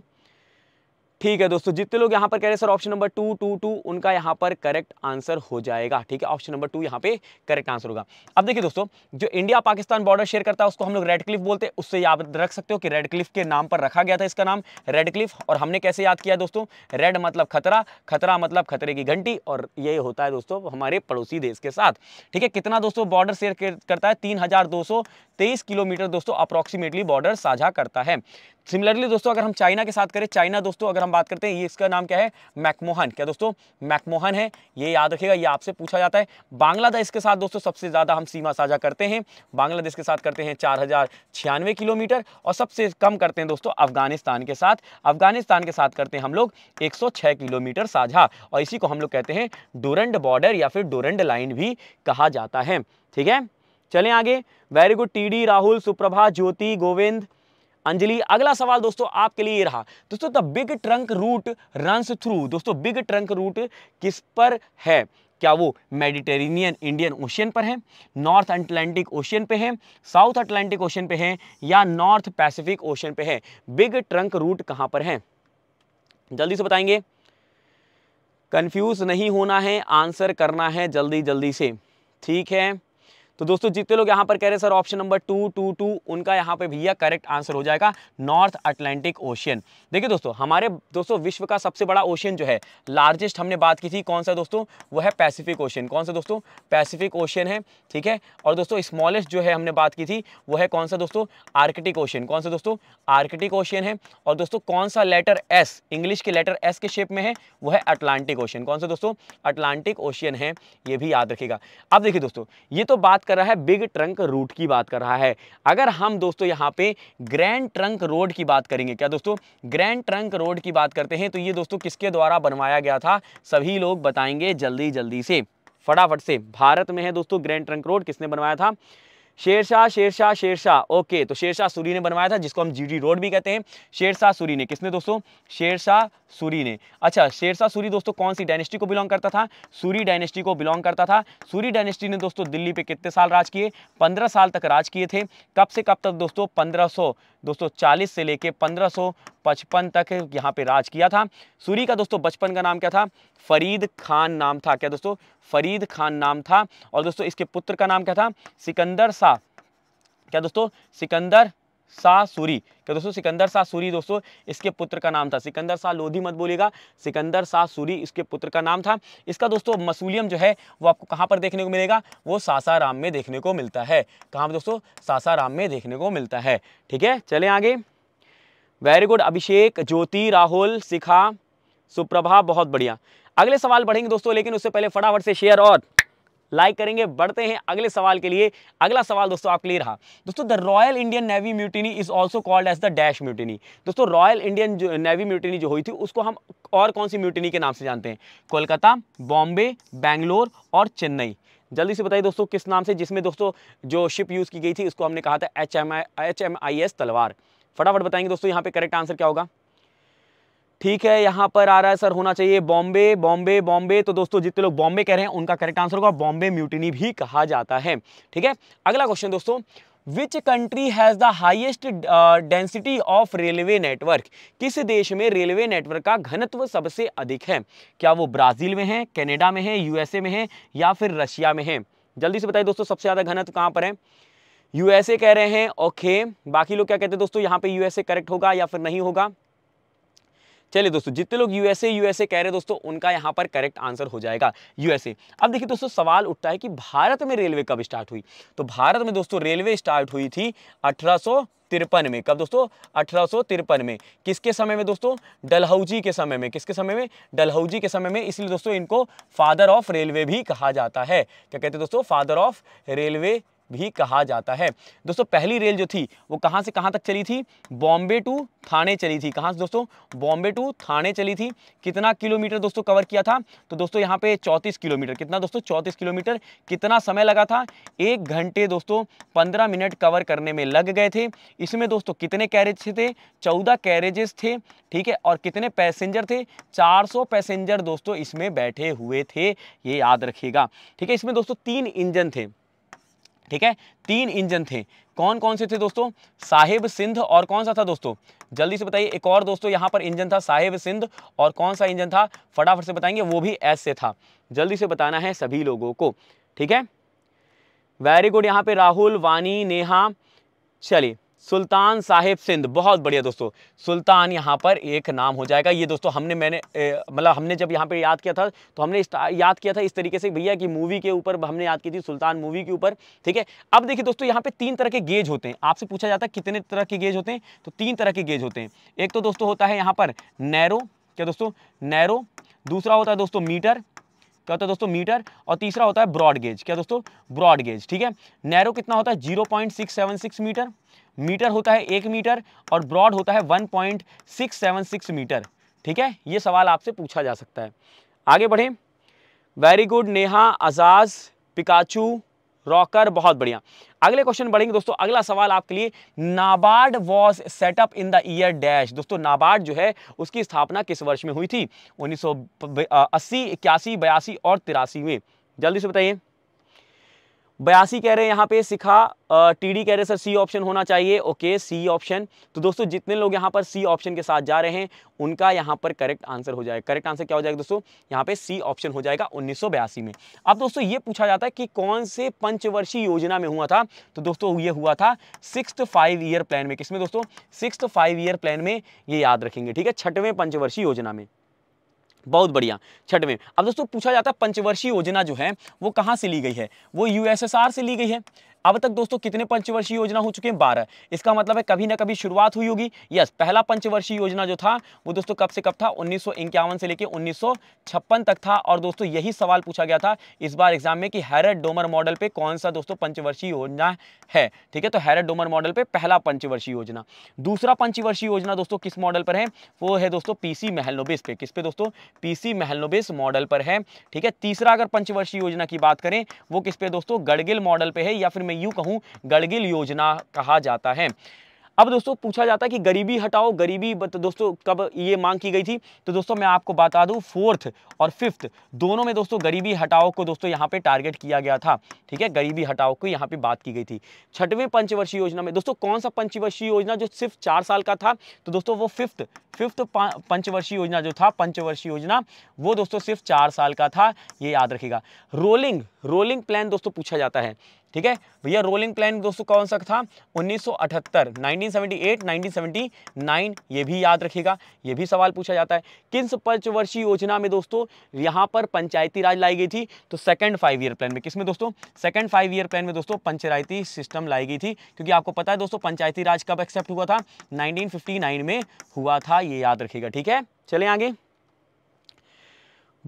ठीक है दोस्तों, जितने लोग यहाँ पर कह रहे हैं सर ऑप्शन नंबर 2 उनका यहाँ पर करेक्ट आंसर हो जाएगा, ठीक है? ऑप्शन नंबर 2 यहाँ पे करेक्ट आंसर होगा। अब देखिए दोस्तों, जो इंडिया पाकिस्तान बॉर्डर शेयर करता है उसको हम लोग रेडक्लिफ बोलते हैं। उससे याद रख सकते हो कि रेडक्लिफ के नाम पर रखा गया था इसका नाम रेडक्लिफ। और हमने कैसे याद किया दोस्तों, रेड मतलब खतरा, खतरा मतलब खतरे की घंटी, और ये होता है दोस्तों हमारे पड़ोसी देश के साथ, ठीक है? कितना दोस्तों बॉर्डर शेयर करता है, 3223 किलोमीटर दोस्तों अप्रॉक्सीमेटली बॉर्डर साझा करता है। सिमिलरली दोस्तों अगर हम चाइना के साथ करें, चाइना दोस्तों अगर हम बात करते हैं, ये इसका नाम क्या है, मैकमोहन। क्या दोस्तों मैकमोहन है, ये याद रखिएगा, ये आपसे पूछा जाता है। बांग्लादेश के साथ दोस्तों सबसे ज़्यादा हम सीमा साझा करते हैं, बांग्लादेश के साथ करते हैं 4096 किलोमीटर, और सबसे कम करते हैं दोस्तों अफगानिस्तान के साथ। अफगानिस्तान के साथ करते हैं हम लोग 106 किलोमीटर साझा, और इसी को हम लोग कहते हैं डोरंड बॉर्डर या फिर डोरंड लाइन भी कहा जाता है, ठीक है? चलें आगे। Very good TD, Rahul, Suprabha, Jyoti, Govind, Anjali. अगला सवाल दोस्तों आपके लिए रहा। दोस्तों the big trunk root runs through. दोस्तों बिग ट्रंक रूट किस पर है, क्या वो मेडिटेरेनियन इंडियन ओशियन पर है, नॉर्थ अटलांटिक ओशियन पे है, साउथ अटलांटिक ओशियन पे है या नॉर्थ पैसिफिक ओशियन पे है? बिग ट्रंक रूट कहाँ पर है, जल्दी से बताएंगे, कंफ्यूज नहीं होना है, आंसर करना है जल्दी जल्दी से, ठीक है? तो दोस्तों जितने लोग यहाँ पर कह रहे हैं सर ऑप्शन नंबर 2 उनका यहाँ पे भैया करेक्ट आंसर हो जाएगा नॉर्थ अटलांटिक ओशियन। देखिए दोस्तों हमारे दोस्तों विश्व का सबसे बड़ा ओशियन जो है, लार्जेस्ट हमने बात की थी कौन सा दोस्तों, वो है पैसिफिक ओशियन। कौन सा दोस्तों, पैसिफिक ओशियन है, ठीक है? और दोस्तों स्मॉलेस्ट जो है हमने बात की थी वो है कौन सा दोस्तों, आर्कटिक ओशियन। कौन सा दोस्तों, आर्कटिक ओशियन है। और दोस्तों कौन सा लेटर एस इंग्लिश के लेटर एस के शेप में है, वो है अटलांटिक ओशियन। कौन सा दोस्तों, अटलांटिक ओशियन है, ये भी याद रखेगा। अब देखिए दोस्तों ये तो बात कर रहा है बिग ट्रंक रूट की बात कर रहा है। अगर हम दोस्तों यहाँ पे ग्रैंड ट्रंक रोड की बात करेंगे, क्या दोस्तों ग्रैंड ट्रंक रोड की बात करते हैं, तो ये दोस्तों किसके द्वारा बनवाया गया था, सभी लोग बताएंगे जल्दी जल्दी से, फटाफट से। भारत में है दोस्तों ग्रैंड ट्रंक रोड, किसने बनवाया था, शेरशाह, शेरशाह, शेरशाह, ओके। तो शेरशाह सूरी ने बनवाया था, जिसको हम जीडी रोड भी कहते हैं। शेरशाह सूरी ने, किसने दोस्तों, शेरशाह सूरी ने। अच्छा शेरशाह सूरी दोस्तों कौन सी डायनेस्टी को बिलोंग करता था, सूरी डायनेस्टी को बिलोंग करता था। सूरी डायनेस्टी ने दोस्तों दिल्ली पे कितने साल राज किए, 15 साल तक राज किए थे। कब से कब तक दोस्तों, 1540 से लेके 1555 तक यहाँ पे राज किया था। सूरी का दोस्तों बचपन का नाम क्या था, फरीद खान नाम था। क्या दोस्तों, फरीद खान नाम था। और दोस्तों इसके पुत्र का नाम क्या था, सिकंदर शाह। क्या दोस्तों, सिकंदर शाह सूरी। क्या दोस्तों, सिकंदर शाह सूरी दोस्तों इसके पुत्र का नाम था। सिकंदर शाह लोधी मत बोलिएगा, सिकंदर शाह सूरी इसके पुत्र का नाम था। इसका दोस्तों मसूलियम जो है वो आपको कहाँ पर देखने को मिलेगा, वो सासाराम में देखने को मिलता है। कहाँ दोस्तों, सासाराम में देखने को मिलता है, ठीक है? चलें आगे। वेरी गुड अभिषेक, ज्योति, राहुल, शिखा, सुप्रभा, बहुत बढ़िया। अगले सवाल बढ़ेंगे दोस्तों, लेकिन उससे पहले फटाफट से शेयर और लाइक करेंगे। बढ़ते हैं अगले सवाल के लिए। अगला सवाल दोस्तों आपके लिए रहा। दोस्तों the royal Indian navy mutiny is also called as the dash mutiny. दोस्तों रॉयल इंडियन नेवी म्यूटिनी जो हुई थी उसको हम और कौन सी म्यूटिनी के नाम से जानते हैं, कोलकाता, बॉम्बे, बेंगलोर और चेन्नई। जल्दी से बताइए दोस्तों किस नाम से, जिसमें दोस्तों जो शिप यूज़ की गई थी उसको हमने कहा था HMIS तलवार। फटाफट बताएंगे दोस्तों यहाँ पे करेक्ट आंसर क्या होगा, ठीक है? यहाँ पर आ रहा है सर होना चाहिए बॉम्बे, बॉम्बे, बॉम्बे। तो दोस्तों जितने लोग बॉम्बे कह रहे हैं उनका करेक्ट आंसर होगा, बॉम्बे म्यूटिनी भी कहा जाता है, ठीक है? अगला क्वेश्चन दोस्तों, which country has the highest density of railway network, किस देश में रेलवे नेटवर्क का घनत्व सबसे अधिक है? क्या वो ब्राज़ील में है, कनाडा में है, यूएसए में है या फिर रशिया में है? जल्दी से बताइए दोस्तों, सबसे ज़्यादा घनत्व कहाँ पर है? यूएसए कह रहे हैं, ओके। बाकी लोग क्या कहते हैं दोस्तों, यहाँ पे यूएसए करेक्ट होगा या फिर नहीं होगा? चलिए दोस्तों, जितने लोग यूएसए कह रहे हैं दोस्तों, उनका यहाँ पर करेक्ट आंसर हो जाएगा यूएसए। अब देखिए दोस्तों, सवाल उठता है कि भारत में रेलवे कब स्टार्ट हुई? तो भारत में दोस्तों रेलवे स्टार्ट हुई थी 1853 में। कब दोस्तों? 1853 में। किसके समय में दोस्तों? डलहौजी के समय में। किसके समय में? डलहौजी के समय में। इसलिए दोस्तों इनको फादर ऑफ रेलवे भी कहा जाता है। क्या कहते हैं दोस्तों? फादर ऑफ रेलवे भी कहा जाता है। दोस्तों पहली रेल जो थी वो कहाँ से कहाँ तक चली थी? बॉम्बे टू थाने चली थी। कहाँ से दोस्तों? बॉम्बे टू थाने चली थी। कितना किलोमीटर दोस्तों कवर किया था? तो दोस्तों यहाँ पे 34 किलोमीटर। कितना दोस्तों? 34 किलोमीटर। कितना समय लगा था? 1 घंटे दोस्तों 15 मिनट कवर करने में लग गए थे। इसमें दोस्तों कितने कैरेज थे? 14 कैरेजेस थे, ठीक है। और कितने पैसेंजर थे? 400 पैसेंजर दोस्तों इसमें बैठे हुए थे, ये याद रखिएगा, ठीक है। इसमें दोस्तों 3 इंजन थे, ठीक है, 3 इंजन थे। कौन कौन से थे दोस्तों? साहिब, सिंध और कौन सा था दोस्तों? जल्दी से बताइए। एक और दोस्तों यहाँ पर इंजन था साहिब, सिंध और कौन सा इंजन था? फटाफट से बताएंगे, वो भी एस से था। जल्दी से बताना है सभी लोगों को, ठीक है। वेरी गुड, यहाँ पे राहुल, वानी, नेहा। चलिए, सुल्तान साहिब सिंध, बहुत बढ़िया दोस्तों, सुल्तान यहाँ पर एक नाम हो जाएगा। ये दोस्तों हमने जब यहाँ पे याद किया था तो हमने याद किया था इस तरीके से भैया कि मूवी के ऊपर हमने याद की थी, सुल्तान मूवी के ऊपर, ठीक है। अब देखिए दोस्तों, यहाँ पे 3 तरह के गेज होते हैं। आपसे पूछा जाता है कितने तरह के गेज होते हैं, तो 3 तरह के गेज होते हैं। एक तो दोस्तों होता है यहाँ पर नैरो, क्या दोस्तों? नैरो। दूसरा होता है दोस्तों मीटर, क्या होता है दोस्तों? मीटर। और तीसरा होता है ब्रॉड गेज, क्या दोस्तों? ब्रॉड गेज, ठीक है। नैरो कितना होता है? 0.676 मीटर। मीटर होता है 1 मीटर और ब्रॉड होता है 1.676 मीटर, ठीक है। ये सवाल आपसे पूछा जा सकता है। आगे बढ़ें, very good Neha, Ajaz, Pikachu, rocker, बहुत बढ़िया। अगले क्वेश्चन बढ़ेंगे दोस्तों। अगला सवाल आपके लिए, NABARD was set up in the year dash. दोस्तों नाबार्ड जो है उसकी स्थापना किस वर्ष में हुई थी? 1980, 81, 82 और 83 में। जल्दी से बताइए। 82 कह रहे हैं यहाँ पे शिखा, टीडी कह रहे हैं सर सी ऑप्शन होना चाहिए, ओके सी ऑप्शन। तो दोस्तों जितने लोग यहाँ पर सी ऑप्शन के साथ जा रहे हैं उनका यहाँ पर करेक्ट आंसर हो जाएगा। करेक्ट आंसर क्या हो जाएगा दोस्तों? यहाँ पे सी ऑप्शन हो जाएगा 1982 में। अब दोस्तों ये पूछा जाता है कि कौन से पंचवर्षीय योजना में हुआ था? तो दोस्तों ये हुआ था 6th 5-year plan में। किसमें दोस्तों? 6th 5-year plan में, ये याद रखेंगे, ठीक है, 6वें पंचवर्षीय योजना में। बहुत बढ़िया, 6वें। अब दोस्तों पूछा जाता है पंचवर्षीय योजना जो है वो कहाँ से ली गई है? वो यूएसएसआर से ली गई है। अब तक दोस्तों कितने पंचवर्षीय योजना हो चुके हैं? 12। इसका मतलब है कभी ना कभी शुरुआत हुई होगी। यस, पहला पंचवर्षीय योजना जो था वो दोस्तों कब से कब था? 1951 से लेकर 1956 तक था। और दोस्तों यही सवाल पूछा गया था इस बार एग्जाम में कि हैरट डोमर मॉडल पे कौन सा दोस्तों पंचवर्षीय योजना है, ठीक है। तो हैरट डोमर मॉडल पे पहला पंचवर्षीय योजना। दूसरा पंचवर्षीय योजना दोस्तों किस मॉडल पर है? वो है दोस्तों पीसी महलनोबिस पे। किस पे दोस्तों? पीसी महलनोबिस मॉडल पर है, ठीक है। तीसरा अगर पंचवर्षीय योजना की बात करें वो किस पे दोस्तों? गडगिल मॉडल पे है, या फिर यूं कहूं गडगिल योजना कहा जाता है। अब दोस्तों पूछा जाता है कि गरीबी हटाओ, गरीबी दोस्तों कब ये मांग की गई थी? तो दोस्तों मैं आपको बता दूं 4th और 5th दोनों में दोस्तों गरीबी हटाओ को दोस्तों यहाँ पे टारगेट किया गया था, ठीक है। गरीबी हटाओ को यहाँ पे बात की गई थी। 6वें पंचवर्षीय योजना में दोस्तों कौन सा पंचवर्षीय योजना जो सिर्फ 4 साल का था? तो दोस्तों वो फिफ्थ पंचवर्षीय योजना जो था, पंचवर्षीय योजना, वो दोस्तों सिर्फ 4 साल का था, ये याद रखेगा। रोलिंग प्लान दोस्तों पूछा जाता है, ठीक है भैया। रोलिंग प्लान दोस्तों कौन सा था? 1978, 1978, 1979, ये भी याद रखिएगा। ये भी सवाल पूछा जाता है। किस पंचवर्षीय योजना में दोस्तों यहाँ पर पंचायती राज लाई गई थी? तो 2nd 5-year plan में। किसमें दोस्तों? 2nd 5-year plan में दोस्तों पंचायती सिस्टम लाई गई थी, क्योंकि आपको पता है दोस्तों पंचायती राज कब एक्सेप्ट हुआ था? 1959 में हुआ था, ये याद रखिएगा, ठीक है। चले आगे,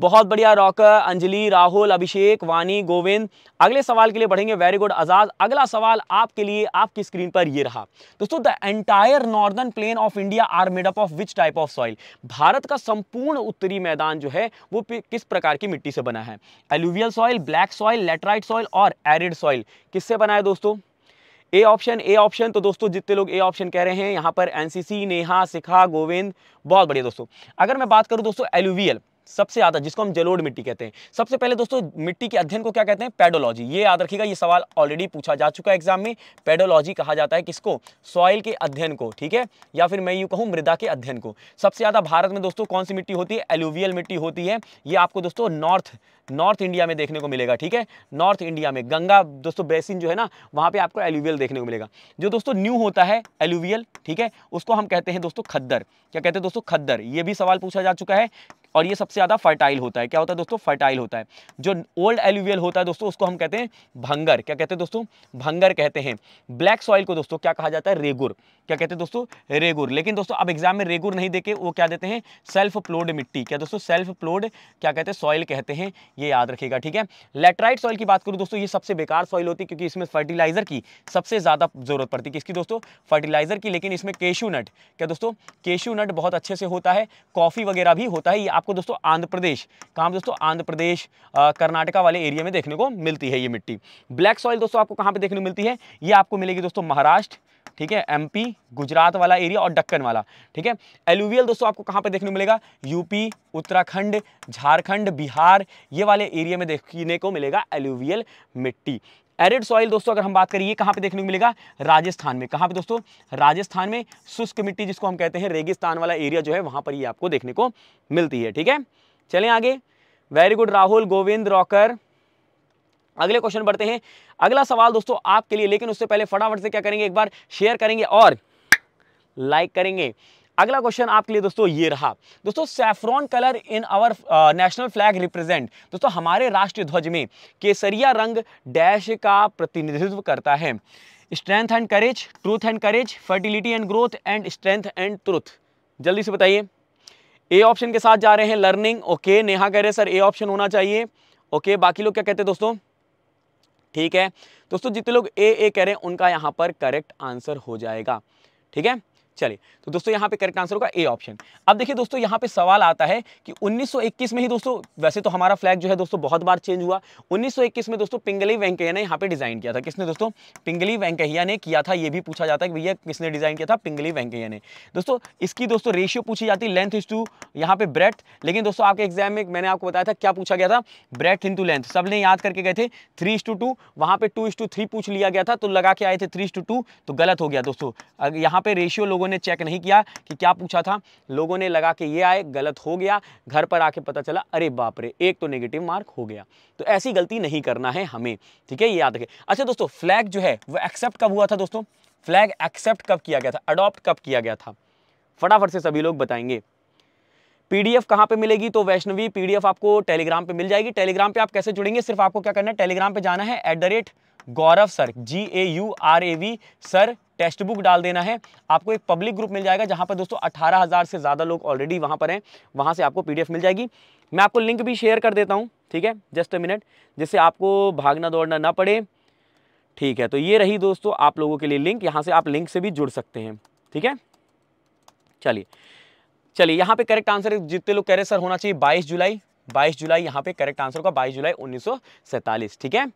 बहुत बढ़िया रॉकर, अंजलि, राहुल, अभिषेक, वानी, गोविंद। अगले सवाल के लिए बढ़ेंगे, वेरी गुड आजाद। अगला सवाल आपके लिए आपकी स्क्रीन पर ये रहा दोस्तों, the entire northern plain of India are made up of which type of soil. Bharat का संपूर्ण उत्तरी मैदान जो है वो किस प्रकार की मिट्टी से बना है? Alluvial soil, black soil, laterite soil और एरिड सॉइल। किससे बना है दोस्तों? A option, A option. तो दोस्तों जितने लोग ए ऑप्शन कह रहे हैं यहाँ पर एनसीसी, नेहा, शिखा, गोविंद, बहुत बढ़िया दोस्तों। अगर मैं बात करूँ दोस्तों एलुवियल, सबसे ज्यादा, जिसको हम जलोढ़ मिट्टी कहते हैं। सबसे पहले दोस्तों मिट्टी के अध्ययन को क्या कहते हैं? पेडोलॉजी। ये याद रखिएगा, ये सवाल ऑलरेडी पूछा जा चुका है एग्जाम में। पेडोलॉजी कहा जाता है किसको? सॉइल के अध्ययन को, ठीक है, या फिर मैं यूँ कहूँ मृदा के अध्ययन को। सबसे ज्यादा भारत में दोस्तों कौन सी मिट्टी होती है? एलुवियल मिट्टी होती है। ये आपको दोस्तों नॉर्थ इंडिया में देखने को मिलेगा, ठीक है, नॉर्थ इंडिया में गंगा दोस्तों बेसिन जो है ना, वहाँ पे आपको एलुवियल देखने को मिलेगा। जो दोस्तों न्यू होता है एलुवियल, ठीक है, उसको हम कहते हैं दोस्तों खद्दर। क्या कहते हैं दोस्तों? खद्दर। ये भी सवाल पूछा जा चुका है। और ये सबसे ज़्यादा फर्टाइल होता है। क्या होता है दोस्तों? फर्टाइल होता है। जो ओल्ड एलुवियल होता है दोस्तों, उसको हम कहते हैं भंगर। क्या कहते हैं दोस्तों? भंगर कहते हैं। ब्लैक सॉइल को दोस्तों क्या कहा जाता है? रेगुर। क्या कहते हैं दोस्तों? रेगुर। लेकिन दोस्तों अब एग्जाम में रेगुर नहीं देके वो क्या देते हैं? सेल्फ प्लोड मिट्टी। क्या दोस्तों? सेल्फ प्लोड क्या कहते हैं? सॉइल कहते हैं। ये याद रखिएगा, ठीक है। लेटराइट सॉइल की बात करूँ दोस्तों, ये सबसे बेकार सॉइल होती है, क्योंकि इसमें फर्टिलाइजर की सबसे ज़्यादा जरूरत पड़ती है। किसकी दोस्तों? फर्टिलाइजर की। लेकिन इसमें केशू नट, क्या दोस्तों? केशू नट बहुत अच्छे से होता है। कॉफ़ी वगैरह भी होता है। ये आपको दोस्तों आंध्र प्रदेश, कहाँ दोस्तों? आंध्र प्रदेश, कर्नाटका वाले एरिया में देखने को मिलती है ये मिट्टी। ब्लैक सॉइल दोस्तों आपको कहाँ पे देखने को मिलती है? ये आपको मिलेगी दोस्तों महाराष्ट्र, ठीक है, एमपी, गुजरात वाला एरिया और दक्कन वाला, ठीक है। एलुवियल दोस्तों आपको कहाँ पे देखने को मिलेगा? यूपी, उत्तराखंड, झारखंड, बिहार, ये वाले एरिया में देखने को मिलेगा एलुवियल मिट्टी। एरिड सॉइल दोस्तों अगर हम बात करिए, कहाँ पे देखने को मिलेगा? राजस्थान में। कहाँ पे दोस्तों? राजस्थान में। शुष्क मिट्टी जिसको हम कहते हैं, रेगिस्तान वाला एरिया जो है, वहाँ पर ये आपको देखने को मिलती है, ठीक है। चलें आगे। Very good Rahul, Govind, rocker. अगले क्वेश्चन बढ़ते हैं। अगला सवाल दोस्तों आपके लिए, लेकिन उससे पहले फटाफट से क्या करेंगे? एक बार शेयर करेंगे और लाइक करेंगे। अगला क्वेश्चन आपके लिए दोस्तों ये रहा। दोस्तों saffron colour in our national flag represent, दोस्तों हमारे राष्ट्रीय ध्वज में केसरिया रंग डैश का प्रतिनिधित्व करता है। Strength and courage, truth and courage, fertility and growth, and strength and truth. जल्दी से बताइए। ए ऑप्शन के साथ जा रहे हैं। लर्निंग, ओके, नेहा कह रहे सर ए ऑप्शन होना चाहिए, ओके। बाकी लोग क्या कहते हैं दोस्तों? ठीक है दोस्तों, जितने लोग ए कह रहे हैं उनका यहाँ पर करेक्ट आंसर हो जाएगा, ठीक है। चलिए तो दोस्तों यहाँ पे करेक्ट आंसर होगा ए ऑप्शन। अब देखिए दोस्तों यहाँ पे सवाल आता है कि 1921 में ही दोस्तों, वैसे तो हमारा फ्लैग जो है दोस्तों बहुत बार चेंज हुआ। 1921 में दोस्तों पिंगली वेंकैया ने यहाँ पे डिजाइन किया था। किसने दोस्तों? पिंगली वेंकैया ने किया था। ये भी पूछा जाता है कि भैया किसने डिजाइन किया था? पिंगली वेंकैया ने। दोस्तों इसकी दोस्तों रेशियो पूछी जाती है, लेंथ इज टू यहाँ पे ब्रेथ। लेकिन दोस्तों आपके एग्जाम में मैंने आपको बताया था क्या पूछा गया था? Breadth into length. सब ने याद करके गए थे 3:2, वहाँ पे 2:3 पूछ लिया गया था, तो लगा के आए थे 3:2, तो गलत हो गया दोस्तों। यहाँ पे रेशियो लोगों ने चेक नहीं किया कि क्या पूछा था, लोगों ने लगा के ये आए, गलत हो गया। घर पर आके पता चला अरे बाप रे, एक तो नेगेटिव मार्क हो गया। तो ऐसी गलती नहीं करना है हमें, ठीक है, ये याद रखें। अच्छा दोस्तों फ्लैग जो है वो एक्सेप्ट कब हुआ था दोस्तों? फ्लैग एक्सेप्ट कब किया गया था? अडॉप्ट कब किया गया था? फटाफट से सभी लोग बताएंगे। पीडीएफ कहाँ पे मिलेगी? तो वैष्णवी पीडीएफ आपको टेलीग्राम पे मिल जाएगी। टेलीग्राम पे आप कैसे जुड़ेंगे? सिर्फ आपको क्या करना है, टेलीग्राम पे जाना है, @Gaurav sir, GAURAV sir, text book डाल देना है। आपको एक पब्लिक ग्रुप मिल जाएगा जहाँ पर दोस्तों 18,000 से ज़्यादा लोग ऑलरेडी वहाँ पर हैं। वहाँ से आपको पीडीएफ मिल जाएगी। मैं आपको लिंक भी शेयर कर देता हूँ, ठीक है, जस्ट अ मिनट, जिससे आपको भागना दौड़ना ना पड़े, ठीक है। तो ये रही दोस्तों आप लोगों के लिए लिंक, यहाँ से आप लिंक से भी जुड़ सकते हैं, ठीक है। चलिए यहाँ पे करेक्ट आंसर जितने लोग कह रहे सर होना चाहिए 22 जुलाई, यहाँ पे करेक्ट आंसर होगा 22 जुलाई 1947, ठीक है।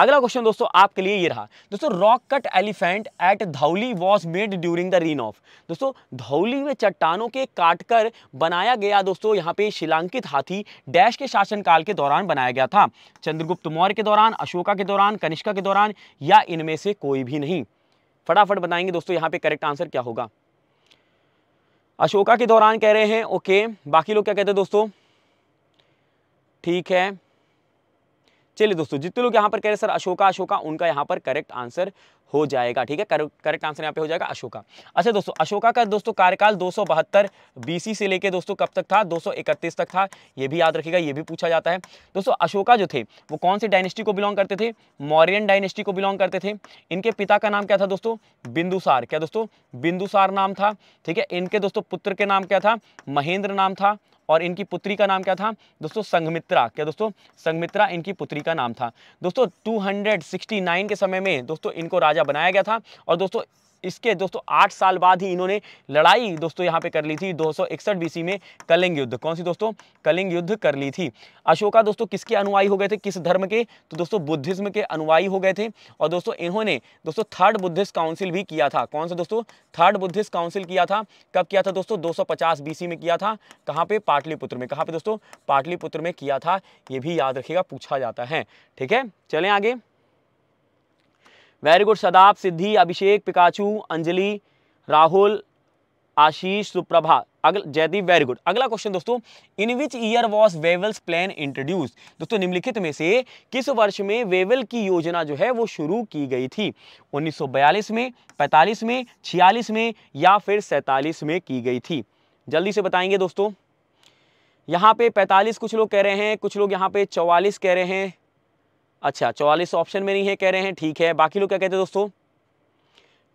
अगला क्वेश्चन दोस्तों आपके लिए ये रहा। दोस्तों rock cut elephant at Dhauli was made during the reign of, दोस्तों धौली में चट्टानों के काटकर बनाया गया दोस्तों यहाँ पे शिलांकित हाथी डैश के शासनकाल के दौरान बनाया गया था। चंद्रगुप्त मौर्य के दौरान, अशोका के दौरान, कनिष्का के दौरान, या इनमें से कोई भी नहीं। फटाफट बताएंगे दोस्तों यहाँ पे करेक्ट आंसर क्या होगा। अशोका के दौरान कह रहे हैं, ओके। बाकी लोग क्या कहते हैं दोस्तों? ठीक है, चलिए दोस्तों जितने लोग यहाँ पर कह रहे हैं सर अशोका, उनका यहाँ पर करेक्ट आंसर हो जाएगा, ठीक है, करेक्ट आंसर यहाँ पे हो जाएगा अशोका। अच्छा दोस्तों अशोका का दोस्तों कार्यकाल 272 BC से लेके दोस्तों कब तक था? 231 तक था। ये भी याद रखिएगा, ये भी पूछा जाता है। दोस्तों अशोका जो थे वो कौन से डायनेस्टी को बिलोंग करते थे? मौर्यन डायनेस्टी को बिलोंग करते थे। इनके पिता का नाम क्या था दोस्तों? बिंदुसार। क्या दोस्तों? बिंदुसार नाम था, ठीक है। इनके दोस्तों पुत्र के नाम क्या था? महेंद्र नाम था। और इनकी पुत्री का नाम क्या था दोस्तों? संघमित्रा। क्या दोस्तों? संघमित्रा इनकी पुत्री का नाम था। दोस्तों 269 के समय में दोस्तों इनको राजा बनाया गया था। और दोस्तों इसके दोस्तों 8 साल बाद ही इन्होंने लड़ाई दोस्तों यहाँ पे कर ली थी 261 BC में कलिंग युद्ध। कौन सी दोस्तों? कलिंग युद्ध कर ली थी। अशोका दोस्तों किसके अनुयायी हो गए थे, किस धर्म के? तो दोस्तों बुद्धिज्म के अनुयायी हो गए थे। और दोस्तों इन्होंने दोस्तों 3rd बुद्धिस्ट काउंसिल भी किया था। कौन सा दोस्तों? 3rd बुद्धिस्ट काउंसिल किया था। कब किया था दोस्तों? 250 BC में किया था। कहाँ पे? पाटलिपुत्र में। कहाँ पे दोस्तों? पाटलिपुत्र में किया था। ये भी याद रखिएगा, पूछा जाता है। ठीक है, चलें आगे। Very good. Sadab, Siddhi, Abhishek, Pikachu, Anjali, Rahul, Ashish, Suprabha, अगला जयदीप, वेरी गुड। अगला क्वेश्चन दोस्तों, in which year was Wavell's plan introduce? दोस्तों निम्नलिखित में से किस वर्ष में वेवल की योजना जो है वो शुरू की गई थी? 1942 में, 45 में, 46 में या फिर 47 में की गई थी? जल्दी से बताएंगे दोस्तों। यहाँ पे 45 कुछ लोग कह रहे हैं, कुछ लोग यहाँ पे 44 कह रहे हैं। अच्छा, 44 ऑप्शन में नहीं है कह रहे हैं, ठीक है। बाकी लोग क्या कहते हैं दोस्तों?